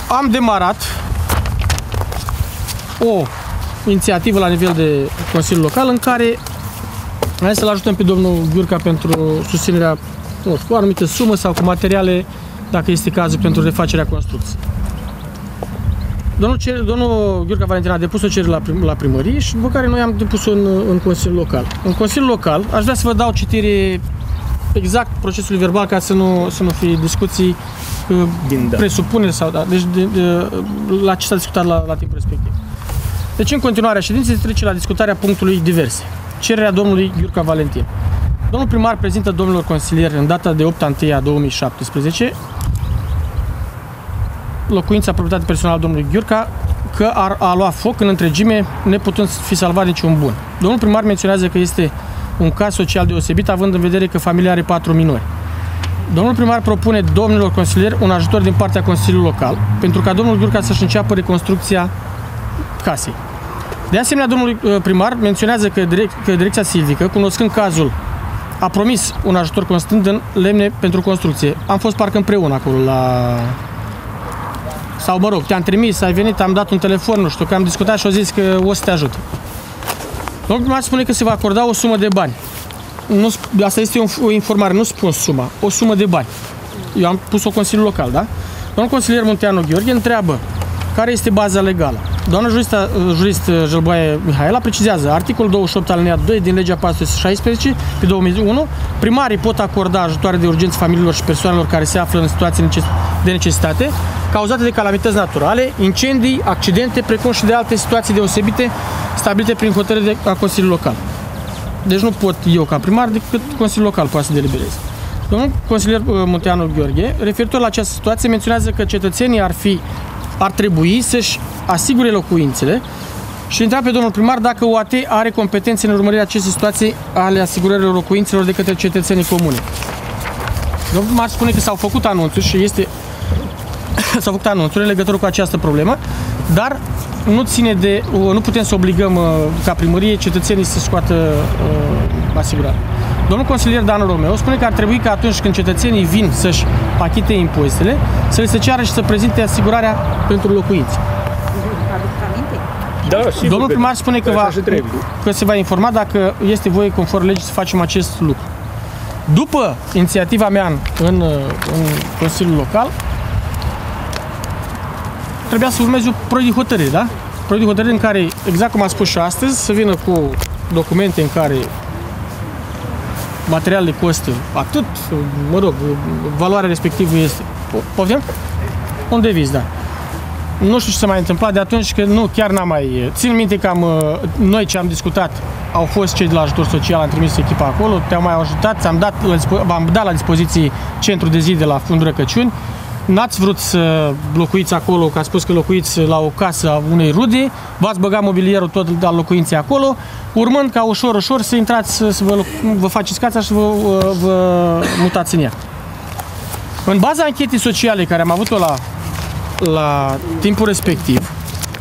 am demarat o inițiativă la nivel de Consiliu Local în care hai să-l ajutăm pe domnul Ghiurca pentru susținerea nu știu, cu anumite sumă sau cu materiale, dacă este cazul, pentru refacerea construcției. Domnul, domnul Ghiurca Valentin a depus o cerere la, prim, la primărie și după care noi am depus-o în, în Consiliul Local. În Consiliul Local, aș vrea să vă dau citire exact procesului verbal ca să nu, să nu fie discuții din da. presupuneri sau da, deci de, de, la ce s-a discutat la, la timpul respectiv. Deci în continuarea ședinței se trece la discutarea punctului diverse. Cererea domnului Ghiurca Valentin. Domnul primar prezintă domnilor consilieri în data de opt a întâia două mii șaptesprezece locuința proprietate personală domnului Ghiurca că ar, a luat foc în întregime, neputând fi salvat niciun bun. Domnul primar menționează că este un caz social deosebit, având în vedere că familia are patru minori. Domnul primar propune domnilor consilieri un ajutor din partea Consiliului Local pentru ca domnul Ghiurca să-și înceapă reconstrucția casei. De asemenea, domnul primar menționează că, direct, că Direcția Silvică, cunoscând cazul, a promis un ajutor constant în lemne pentru construcție. Am fost parcă împreună acolo la... Sau mă rog, te-am trimis, ai venit, am dat un telefon, nu știu, că am discutat și au zis că o să te ajut. Domnul primar spune că se va acorda o sumă de bani. Nu, asta este o informare, nu spun suma, o sumă de bani. Eu am pus-o Consiliul Local, da? Domnul consilier Munteanu Gheorghe întreabă care este baza legală. Doamna juristă, jurist Jălboaie Mihaela precizează articolul douăzeci și opt alineat doi din legea patru sute șaisprezece pe două mii unu. Primarii pot acorda ajutoare de urgență familiilor și persoanelor care se află în situații de necesitate cauzate de calamități naturale, incendii, accidente, precum și de alte situații deosebite stabilite prin hotărâre a Consiliului Local. Deci nu pot eu ca primar, decât Consiliul Local poate să delibereze. Domnul consilier Munteanu Gheorghe, referitor la această situație, menționează că cetățenii ar fi ar trebui să-și asigure locuințele și întreb pe domnul primar dacă O A T are competențe în urmărirea acestei situații ale asigurărilor locuințelor de către cetățenii comune. Domnul primar spune că s-au făcut anunțuri și este s-au făcut anunțuri în legătură cu această problemă, dar nu ține de nu putem să obligăm ca primărie cetățenii să scoată uh, asigurare. Domnul consilier Dan Romeo spune că ar trebui că atunci când cetățenii vin să-și achite impozitele, să le se ceară și să prezinte asigurarea pentru locuințe. Da, sigur, domnul primar spune că, va, că se va informa dacă este voie conform legii să facem acest lucru. După inițiativa mea în, în, în Consiliul Local, trebuia să urmeze un proiect de hotărâre, da? Proiect de hotărâre în care, exact cum a spus și astăzi, să vină cu documente în care materialele costă atât, mă rog, valoarea respectivă este... Poftim? Un deviz, da. Nu știu ce s-a mai întâmplat de atunci, că nu, chiar n-am mai... Țin minte că am, noi ce am discutat au fost cei de la ajutor social, am trimis echipa acolo, te-am mai ajutat, ți-am dat, dat la dispoziție centru de zi de la Fundul Răcăciuni. N-ați vrut să locuiți acolo, că ați spus că locuiți la o casă a unei rude, v-ați băgat mobilierul tot al locuinței acolo, urmând ca ușor, ușor să intrați, să vă, vă faceți casa și vă, vă mutați în ea. În baza anchetei sociale care am avut-o la, la timpul respectiv,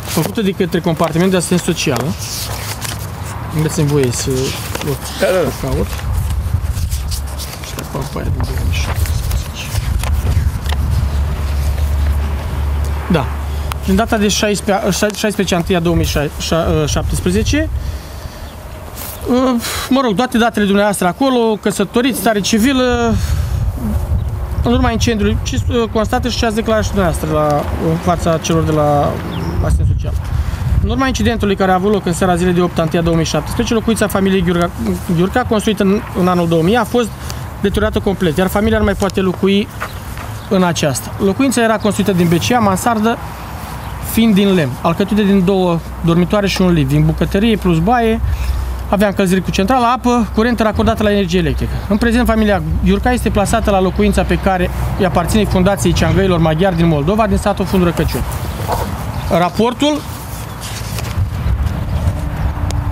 făcută de către compartimentul de asistență socială, îmi dați-mi voie să o caut. Și fac paia de două mii șapte. Da. În data de șaisprezece ianuarie două mii șaptesprezece, mă rog, toate datele dumneavoastră acolo, căsătoriți, stare civilă, în urma incendiului, constată și ce ați declarat și dumneavoastră la, în fața celor de la asistență socială. În urma incidentului care a avut loc în seara zilei de opt ianuarie două mii șaptesprezece, locuința familiei Ghiurca, Ghiurca construită în, în anul două mii, a fost deteriorată complet, iar familia nu mai poate locui în aceasta. Locuința era construită din B C A, mansardă, fiind din lemn, alcătuită din două dormitoare și un liv, din bucătărie plus baie, avea încălzire cu centrală, apă, curent racordată la energie electrică. În prezent, familia Ghiurca este plasată la locuința pe care îi aparține Fundației Ceangăilor Maghiari din Moldova, din satul Fundul Răcăciuni. Raportul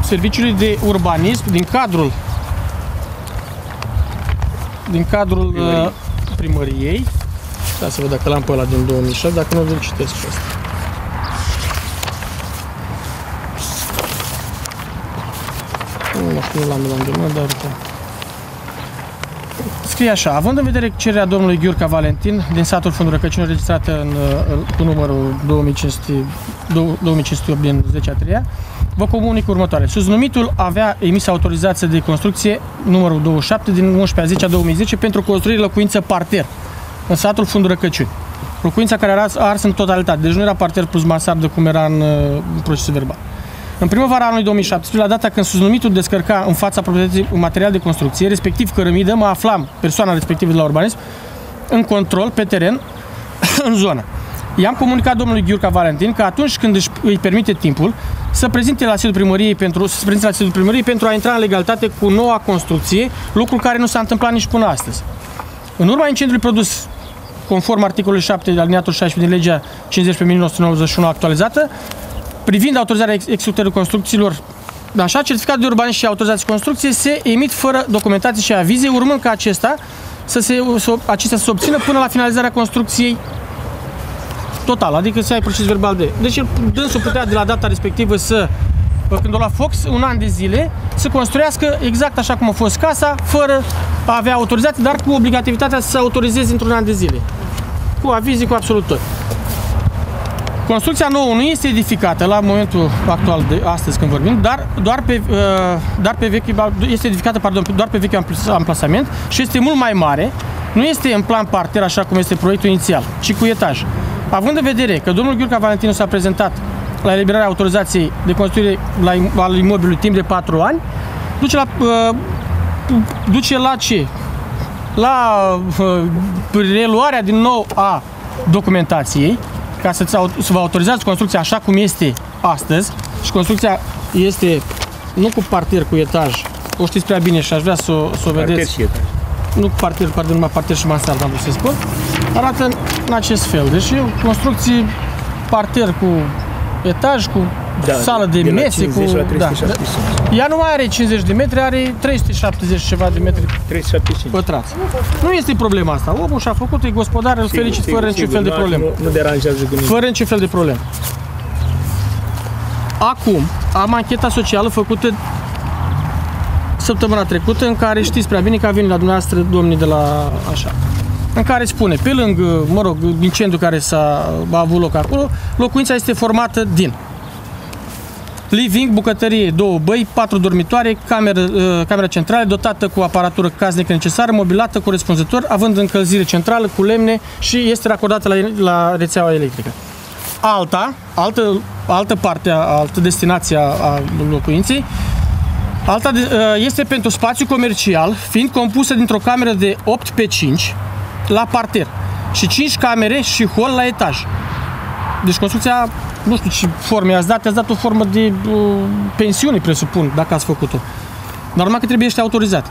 Serviciului de Urbanism din cadrul din cadrul primăriei Da, să văd dacă l-am pe ăla din două mii șapte, dacă nu, îl citesc pe ăsta. Nu știu, nu l-am la îndemână, dar uite. Scrie așa: având în vedere cererea domnului Ghiurca Valentin din satul Fundul Răcăciunii, înregistrată în, cu numărul două mii cinci sute opt din zece a treia, vă comunic următoare. Susnumitul avea emis autorizație de construcție numărul douăzeci și șapte din unsprezece a zecea două mii zece pentru construirea locuință parter în satul Fundul Răcăciuni. Locuința care era ars în totalitate, deci nu era parter plus mansardă cum era în, în procesul verbal. În primăvara anului două mii șaptesprezece, la data când susnumitul descărca în fața proprietății un material de construcție, respectiv cărămidă, mă aflam, persoana respectivă de la urbanism, în control, pe teren, în zonă. I-am comunicat domnului Ghiurca Valentin că atunci când îi permite timpul, să prezinte la sediul primăriei pentru, să prezinte la sediul primăriei pentru a intra în legalitate cu noua construcție, lucru care nu s-a întâmplat nici până astăzi. În urma incendiului produs, conform articolului șapte alineatul șaisprezece din legea cincizeci pe mie nouă sute nouăzeci și unu actualizată, privind autorizarea executării construcțiilor, așa, certificatul de urbanism și autorizații de construcție se emit fără documentații și avize, urmând ca acesta să se, să, acestea să se obțină până la finalizarea construcției totală, adică să ai proces verbal de. Deci el, dânsul putea de la data respectivă să, când o lua foc, un an de zile, să construiască exact așa cum a fost casa, fără a avea autorizație, dar cu obligativitatea să se autorizeze într-un an de zile. Cu avize, cu absolut tot. Construcția nouă nu este edificată la momentul actual de astăzi când vorbim, dar doar pe, dar pe vechi, este edificată, pardon, doar pe vechiul amplasament și este mult mai mare, nu este în plan parter așa cum este proiectul inițial, ci cu etaj. Având în vedere că domnul Ghiurca Valentinu s-a prezentat la eliberarea autorizației de construire la im al imobilului timp de patru ani, duce la, uh, duce la ce? La uh, reluarea din nou a documentației, ca să, să vă autorizați construcția așa cum este astăzi, și construcția este nu cu parter, cu etaj, o știți prea bine și aș vrea să o vedeți. Și nu cu parter, pardon, numai parter și mansardă am vrut să spun. Arată în acest fel. Deci construcții parter cu etaj, cu da, sală de, de mese, cu... Da, da. Ea nu mai are cincizeci de metri, are trei sute șaptezeci și ceva de metri pătrați. Nu este problema asta. Omul și-a făcut, e gospodar, îl felicit fără niciun fel de problemă. Nu, nu deranjează de nimic. Fără niciun fel de problemă. Acum, am ancheta socială făcută săptămâna trecută, în care știți prea bine că a venit la dumneavoastră domnii de la așa, în care spune, pe lângă, mă rog, incendiul care s-a avut loc acolo, locuința este formată din living, bucătărie, două băi, patru dormitoare, cameră, uh, camera centrală, dotată cu aparatură casnică necesară, mobilată corespunzător, având încălzire centrală cu lemne și este racordată la, la rețeaua electrică. Alta, altă, altă parte, altă destinație a locuinței, alta de, uh, este pentru spațiu comercial, fiind compusă dintr-o cameră de opt pe cinci, la parter și cinci camere și hol la etaj. Deci construcția, nu știu ce forme ați dat, ați dat o formă de uh, pensiune, presupun, dacă ați făcut-o. Dar numai că trebuie să fie autorizat.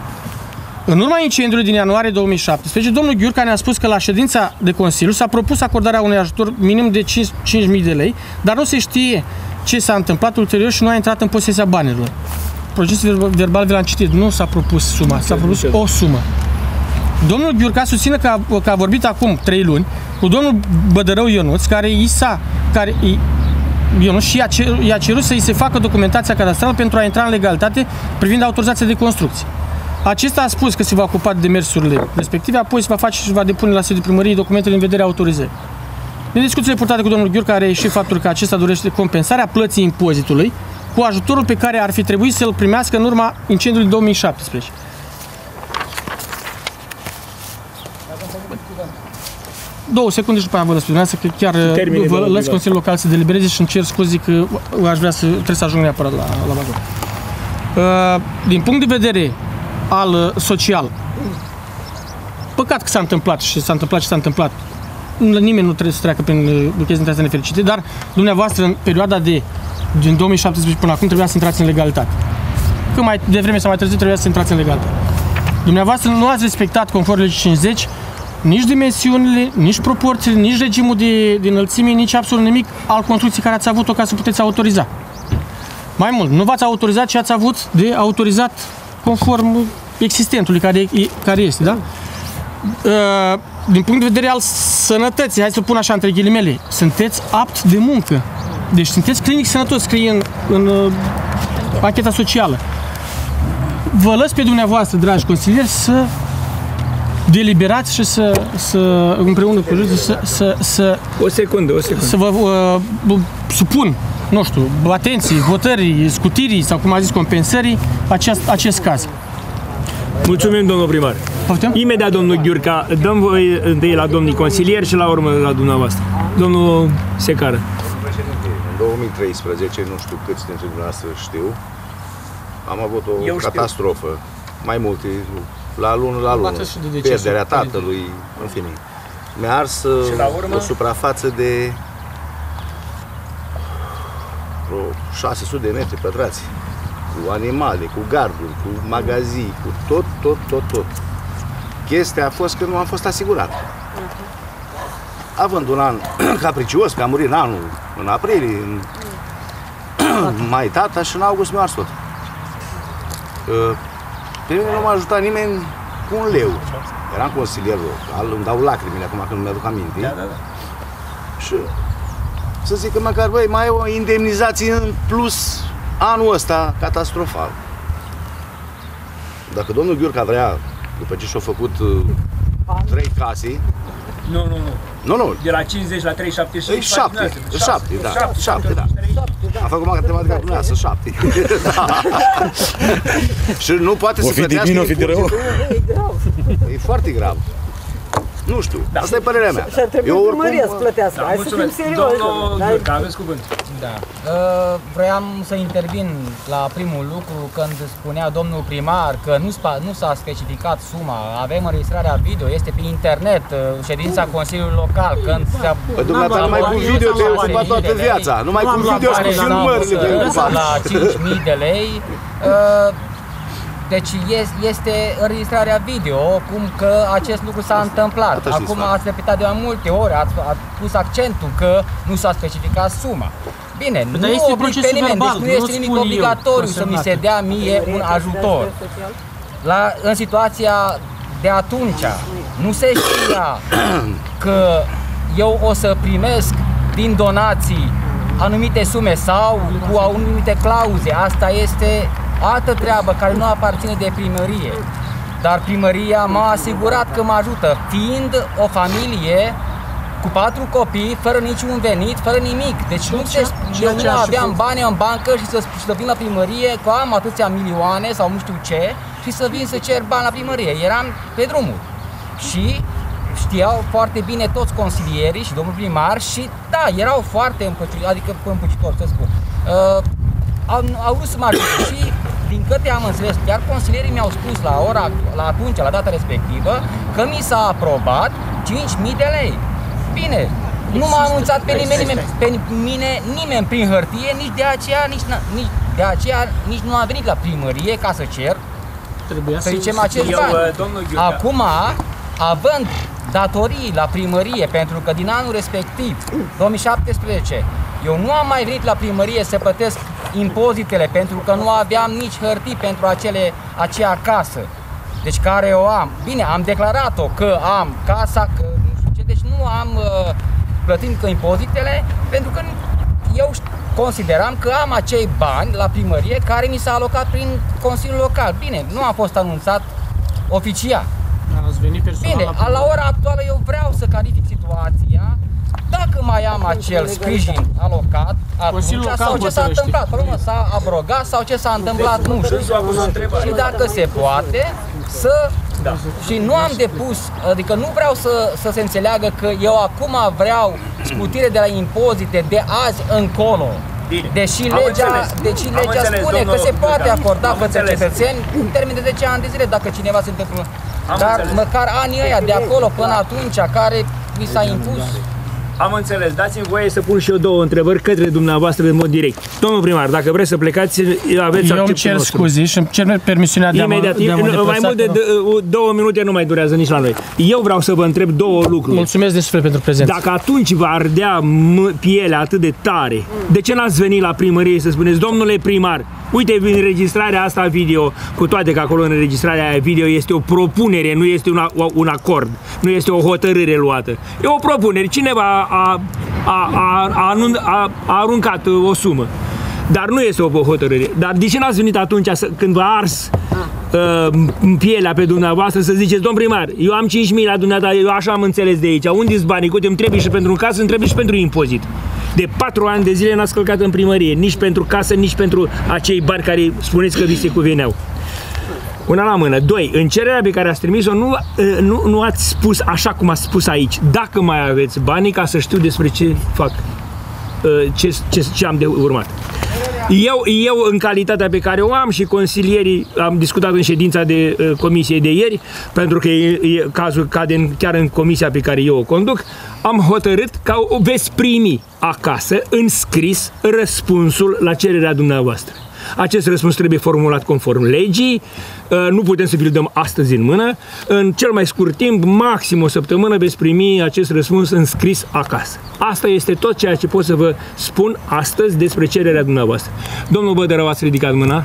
În urma incendiului din ianuarie două mii șaptesprezece, domnul Ghiurca ne-a spus că la ședința de Consiliu s-a propus acordarea unui ajutor minim de cinci mii de lei, dar nu se știe ce s-a întâmplat ulterior și nu a intrat în posesia banilor. Procesul verbal vi l-am citit, nu s-a propus suma, s-a propus o sumă. Domnul Ghiurca susține că a, că a vorbit acum trei luni cu domnul Bădărău Ionuț, care i s-a care i, Ionuț și i-a cer, cerut să i se facă documentația cadastrală pentru a intra în legalitate privind autorizația de construcție. Acesta a spus că se va ocupa de demersurile respective, apoi se va face și va depune la sediul primăriei documentele în vederea autorizării. Din discuțiile purtate cu domnul Ghiurca a reieșit faptul că acesta dorește compensarea plății impozitului cu ajutorul pe care ar fi trebuit să-l primească în urma incendiului două mii șaptesprezece. Două secunde și după aia vă lăs pe dumneavoastră, că chiar termine, vă lăs Consiliul Local să delibereze și îmi cer scuze că aș vrea să, trebuie să ajung neapărat la, la Bacău. Din punct de vedere al social, păcat că s-a întâmplat și s-a întâmplat și s-a întâmplat. Nimeni nu trebuie să treacă prin chestii astea nefericite, dar dumneavoastră în perioada de, din două mii șaptesprezece până acum trebuia să intrați în legalitate. Că mai devreme sau mai târziu trebuia să intrați în legalitate. Dumneavoastră nu ați respectat conform legii cincizeci nici dimensiunile, nici proporțiile, nici regimul de, de înălțime, nici absolut nimic al construcției care ați avut-o ca să puteți autoriza. Mai mult, nu v-ați autorizat ce ați avut de autorizat conform existentului care, care este, da? din punct de vedere al sănătății, hai să o pun așa între ghilimele, sunteți apt de muncă. Deci sunteți clinic sănătos, scrie în, în pacheta socială. Vă lăs pe dumneavoastră, dragi consilieri, să deliberați și să, să împreună cu juriul, să, să, să... O secundă, o secundă. Să vă uh, supun, nu știu, atenții, votării, scutirii sau, cum a zis, compensării, acest, acest caz. Mulțumim, domnul primar. Poftim? Imediat, domnul Ghiurca, dăm voi întâi la domnii consilieri și la urmă la dumneavoastră. Domnul Secară. În două mii treisprezece, nu știu câți dintre dumneavoastră știu, am avut o Eu catastrofă, știu. mai multe, la lună, la lună, pierderea tatălui, în fine. Mi-a ars o suprafață de vreo șase sute de metri pătrați, cu animale, cu garduri, cu magazii, cu tot, tot, tot, tot. Chestia a fost că nu am fost asigurat. Având un an capricios, că a murit în anul, în aprilie, în mai tata și în august mi-a ars tot. Pe mine nu m-a ajutat nimeni cu un leu. Eram consilier local, îmi dau lacrimile acum când mi-aduc aminte. Da, da, da. Și să zic că măcar, băi, mai e o indemnizație în plus anul ăsta catastrofal. Dacă domnul Ghiurca vrea, după ce și-a făcut trei case... Nu, nu, nu. Nu, nu. De la cincizeci la trei șapte cinci. Ei, șapte, șapte, da. șapte, da. Am făcut matematica dumneavoastră, șapte. Și nu poate să plătească. O fi de rău. E foarte grav. Nu știu, asta e părerea mea. Și-ar trebui urmăria să plătească. Hai să fim serioși. Domnul Ghiurca, aveți cuvânt. Vreau să intervin la primul lucru când spunea domnul primar că nu s-a specificat suma. Avem înregistrarea video, este pe internet, ședința Consiliului Local. Păi dumneavoastră numai cu video te-ai ocupat toată viața. Numai cu video și filmările te-ai ocupat. La cinci mii de lei. Deci este înregistrarea video, cum că acest lucru s-a întâmplat. Acum ați repetat de mai multe ori, ați pus accentul că nu s-a specificat suma. Bine, nu oblig pe nimeni, deci nu este nimic obligatoriu să mi se dea mie un ajutor. La, în situația de atunci, nu se știa că eu o să primesc din donații anumite sume sau cu anumite clauze. Asta este altă treabă care nu aparține de primărie. Dar primăria m-a asigurat că mă ajută, fiind o familie cu patru copii, fără niciun venit, fără nimic. Deci nu se, eu nu aveam bani în bancă și să, să vin la primărie că am atâția milioane sau nu știu ce și să vin să cer bani la primărie. Eram pe drumul. Și știau foarte bine toți consilierii și domnul primar și da, erau foarte împăcitori, adică împăcitori, să spun. Uh, au, au vrut să mă ajute și din câte am înțeles, chiar consilierii mi-au spus la ora, la atunci, la data respectivă, că mi s-a aprobat cinci mii de lei. Bine, nu m-a anunțat pe nimeni, pe mine nimeni prin hârtie, nici de aceea, nici, nici de aceea, nici nu am venit la primărie ca să cer, să zicem, acest bani. Acum, având datorii la primărie, pentru că din anul respectiv, două mii șaptesprezece, eu nu am mai venit la primărie să plătesc impozitele, pentru că nu aveam nici hârtii pentru acele, acea casă, deci care o am. Bine, am declarat-o că am casa, că am uh, plătit că impozitele, pentru că eu consideram că am acei bani la primărie care mi s-a alocat prin Consiliul Local. Bine, nu a fost anunțat oficial. Bine, la, la ora actuală eu vreau să clarific situația, dacă mai am acel sprijin alocat atunci, sau ce s-a întâmplat, s-a abrogat sau ce s-a întâmplat, nu știu. Și dacă se poate, să... Da. Și nu am depus, adică nu vreau să, să se înțeleagă că eu acum vreau scutire de la impozite de azi încolo. Bine. Deși legea, deși legea înțeles, spune că se poate acorda către cetățeni în termen de zece ani de zile, dacă cineva se întâmplă. Dar înțeles. Măcar anii ăia de acolo până atunci, care mi s-a impus. Am înțeles, dați-mi voie să pun și eu două întrebări către dumneavoastră în mod direct. Domnul primar, dacă vreți să plecați, aveți acceptul nostru. Eu îmi cer scuze și îmi cer permisiunea de a mă deplasa. Mai mult de două minute nu mai durează nici la noi. Eu vreau să vă întreb două lucruri. Mulțumesc de suflet pentru prezență. Dacă atunci vă ardea pielea atât de tare, de ce n-ați venit la primărie să spuneți, domnule primar, Uite înregistrarea asta video, cu toate că acolo înregistrarea aia video este o propunere, nu este una, un acord, nu este o hotărâre luată. E o propunere, cineva a, a, a, a, a, a aruncat o sumă, dar nu este o hotărâre. Dar de ce n-ați venit atunci când v-a ars în pielea pe dumneavoastră să ziceți: domn primar, eu am cinci mii la dumneata, eu așa am înțeles de aici, unde-s banii? Uite, îmi trebuie și pentru un casă, îmi trebuie și pentru impozit. De patru ani de zile n-ați călcat în primărie, nici pentru casă, nici pentru acei bani care spuneți că vi se cuveneau. Una la mână. Doi, în cererea pe care ați trimis-o nu, nu, nu ați spus așa cum ați spus aici: dacă mai aveți banii, ca să știu despre ce fac, ce, ce, ce am de urmat. Eu, eu, în calitatea pe care o am și consilierii, am discutat în ședința de uh, comisie de ieri, pentru că e, e, cazul cade în, chiar în comisia pe care eu o conduc, am hotărât că o veți primi acasă, în scris, răspunsul la cererea dumneavoastră. Acest răspuns trebuie formulat conform legii, uh, nu putem să vi-l dăm astăzi în mână. În cel mai scurt timp, maxim o săptămână, veți primi acest răspuns în scris acasă. Asta este tot ceea ce pot să vă spun astăzi despre cererea dumneavoastră. Domnul Bădărău, ați ridicat mâna?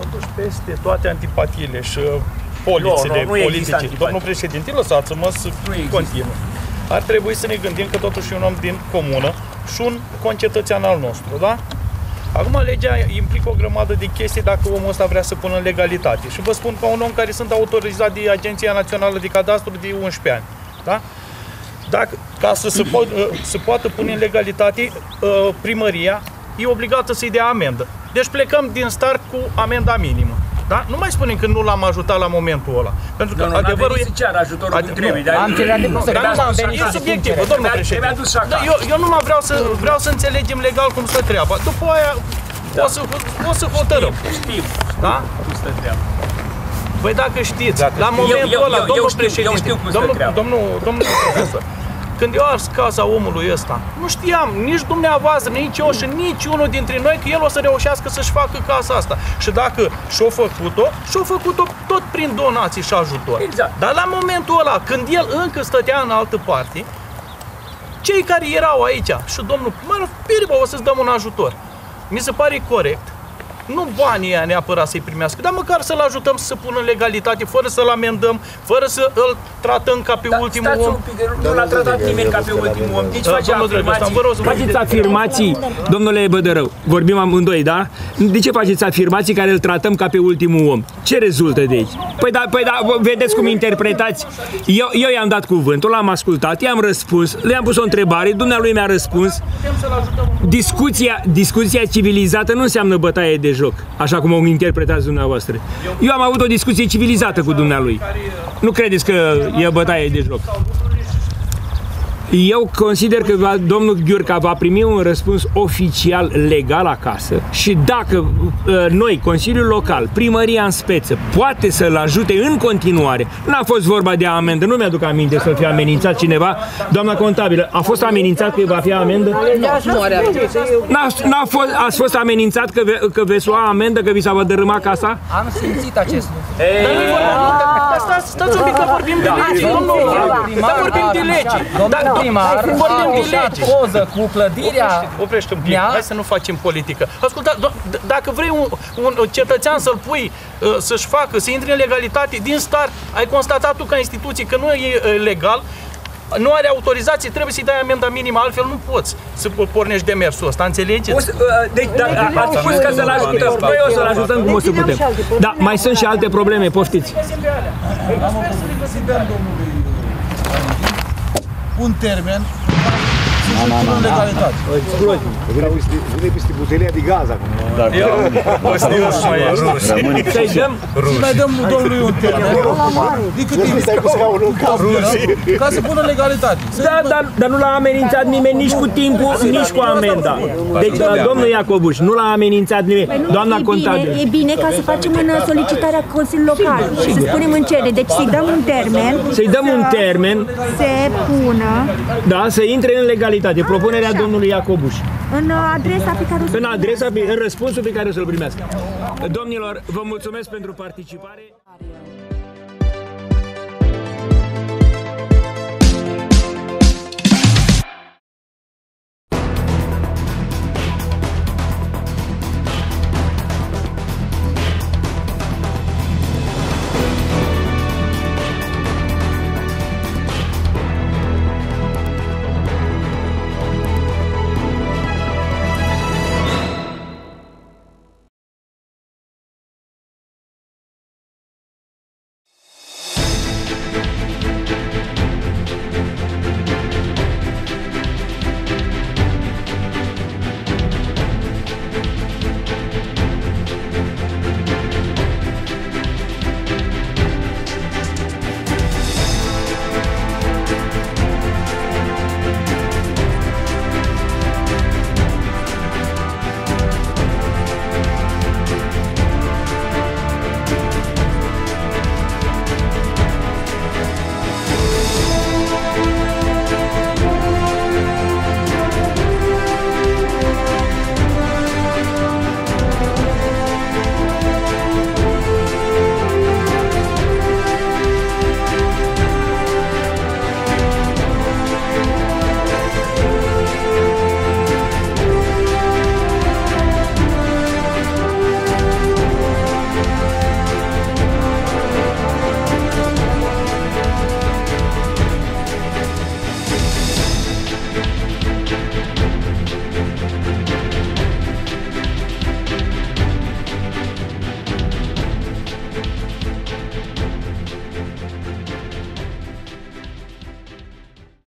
Totuși, peste toate antipatiile și polițele no, no, politice, domnul președinte, lăsați-mă să continu. Ar trebui să ne gândim că totuși e un om din comună și un concetățean al nostru, da? Acum, legea implică o grămadă de chestii dacă omul ăsta vrea să pună în legalitate. Și vă spun ca un om care sunt autorizat de Agenția Națională de Cadastru de unsprezece ani, da? Dacă, ca să se, pot, să poată pune în legalitate, primăria e obligată să-i dea amendă. Deci plecăm din start cu amenda minimă. Da? Nu mai spunem că nu l-am ajutat la momentul ăla. Pentru că nu, adevărul e... Ceară ajutorul ad... trebuie, nu, am trebuie, nu, dar nu m-am venit. E subiectiv, domnul președinte. Eu, eu nu mai vreau să, vreau să înțelegem legal cum stă treaba. După aia da. o, să, o să hotărâm. Știm, da? Cum stă treaba. Păi dacă știți, dacă la momentul eu, ăla, eu, domnul eu știu, președinte, eu știu cum domnul, domnul, domnul profesor, când eu ars casa omului ăsta, nu știam nici dumneavoastră, nici eu și nici unul dintre noi că el o să reușească să-și facă casa asta. Și dacă și-o făcut-o, și-o făcut-o tot prin donații și ajutor. Exact. Dar la momentul ăla, când el încă stătea în altă parte, cei care erau aici și domnul primar, bine, o să-ți dăm un ajutor. Mi se pare corect. Nu banii ăia neapărat să-i primească, dar măcar să-l ajutăm să se pună în legalitate, fără să-l amendăm, fără să îl tratăm ca pe da, ultimul om. Nu l-a tratat nimeni ca pe ultimul om. Deci face afirmații. Faceți afirmații, domnule Bădărău, vorbim amândoi, da? De ce faceți afirmații care îl tratăm ca pe ultimul om? Ce rezultă de aici? Păi da, păi da, vedeți cum interpretați. Eu, eu i-am dat cuvântul, l-am ascultat, i-am răspuns, le-am pus o întrebare, dumnealui mi-a răspuns. Discuția, discuția civilizată nu înseamnă bătaie de joc, așa cum o interpretați dumneavoastră. Eu am avut o discuție civilizată cu dumnealui. Nu credeți că e bătaie de joc. Eu consider că va, domnul Ghiurca va primi un răspuns oficial legal acasă și dacă noi, Consiliul Local, primăria în speță, poate să-l ajute în continuare. N-a fost vorba de amendă, nu mi-aduc aminte să fie amenințat cineva. Doamna contabilă, a fost amenințat că va fi amendă? N-a fost, ați fost amenințat că, ve, că veți lua amendă, că vi s-a dărâma casa? Am simțit acest lucru. Stați un pic că vorbim de lege, vorbim de lege. Primar, a poză cu clădirea. Oprește un pic, hai să nu facem politică. Ascultați, dacă vrei un, un cetățean să-l pui, să-și facă, să intre în legalitate, din start, ai constatat tu ca instituție că nu e legal, nu are autorizație, trebuie să-i dai amenda minimă, altfel nu poți să pornești demersul ăsta, înțelegeți? Deci, dar ați spus că să-l ajutăm, noi o să-l ajutăm cum o să putem. Dar mai sunt și alte probleme, poftiți. Un termen să se pună în legalitate. Vine peste butelia de gaz acum. Să-i mai dăm domnului un termen. De cât timp? Ca să pună în legalitate. Da, dar nu l-a amenințat nimeni nici cu timpul, nici cu amenda. Deci, domnul Iacobuș, nu l-a amenințat nimeni. Doamna contabilă. E bine ca să facem în solicitarea Consiliului Local. Să spunem în cele. Deci să-i dăm un termen. Să-i dăm un termen. Se pună. Da, să intre în legalitate. Propunerea domnului Iacobuș. În adresa pe care o să În adresa, în răspunsul pe care o să-l primească. Domnilor, vă mulțumesc pentru participare.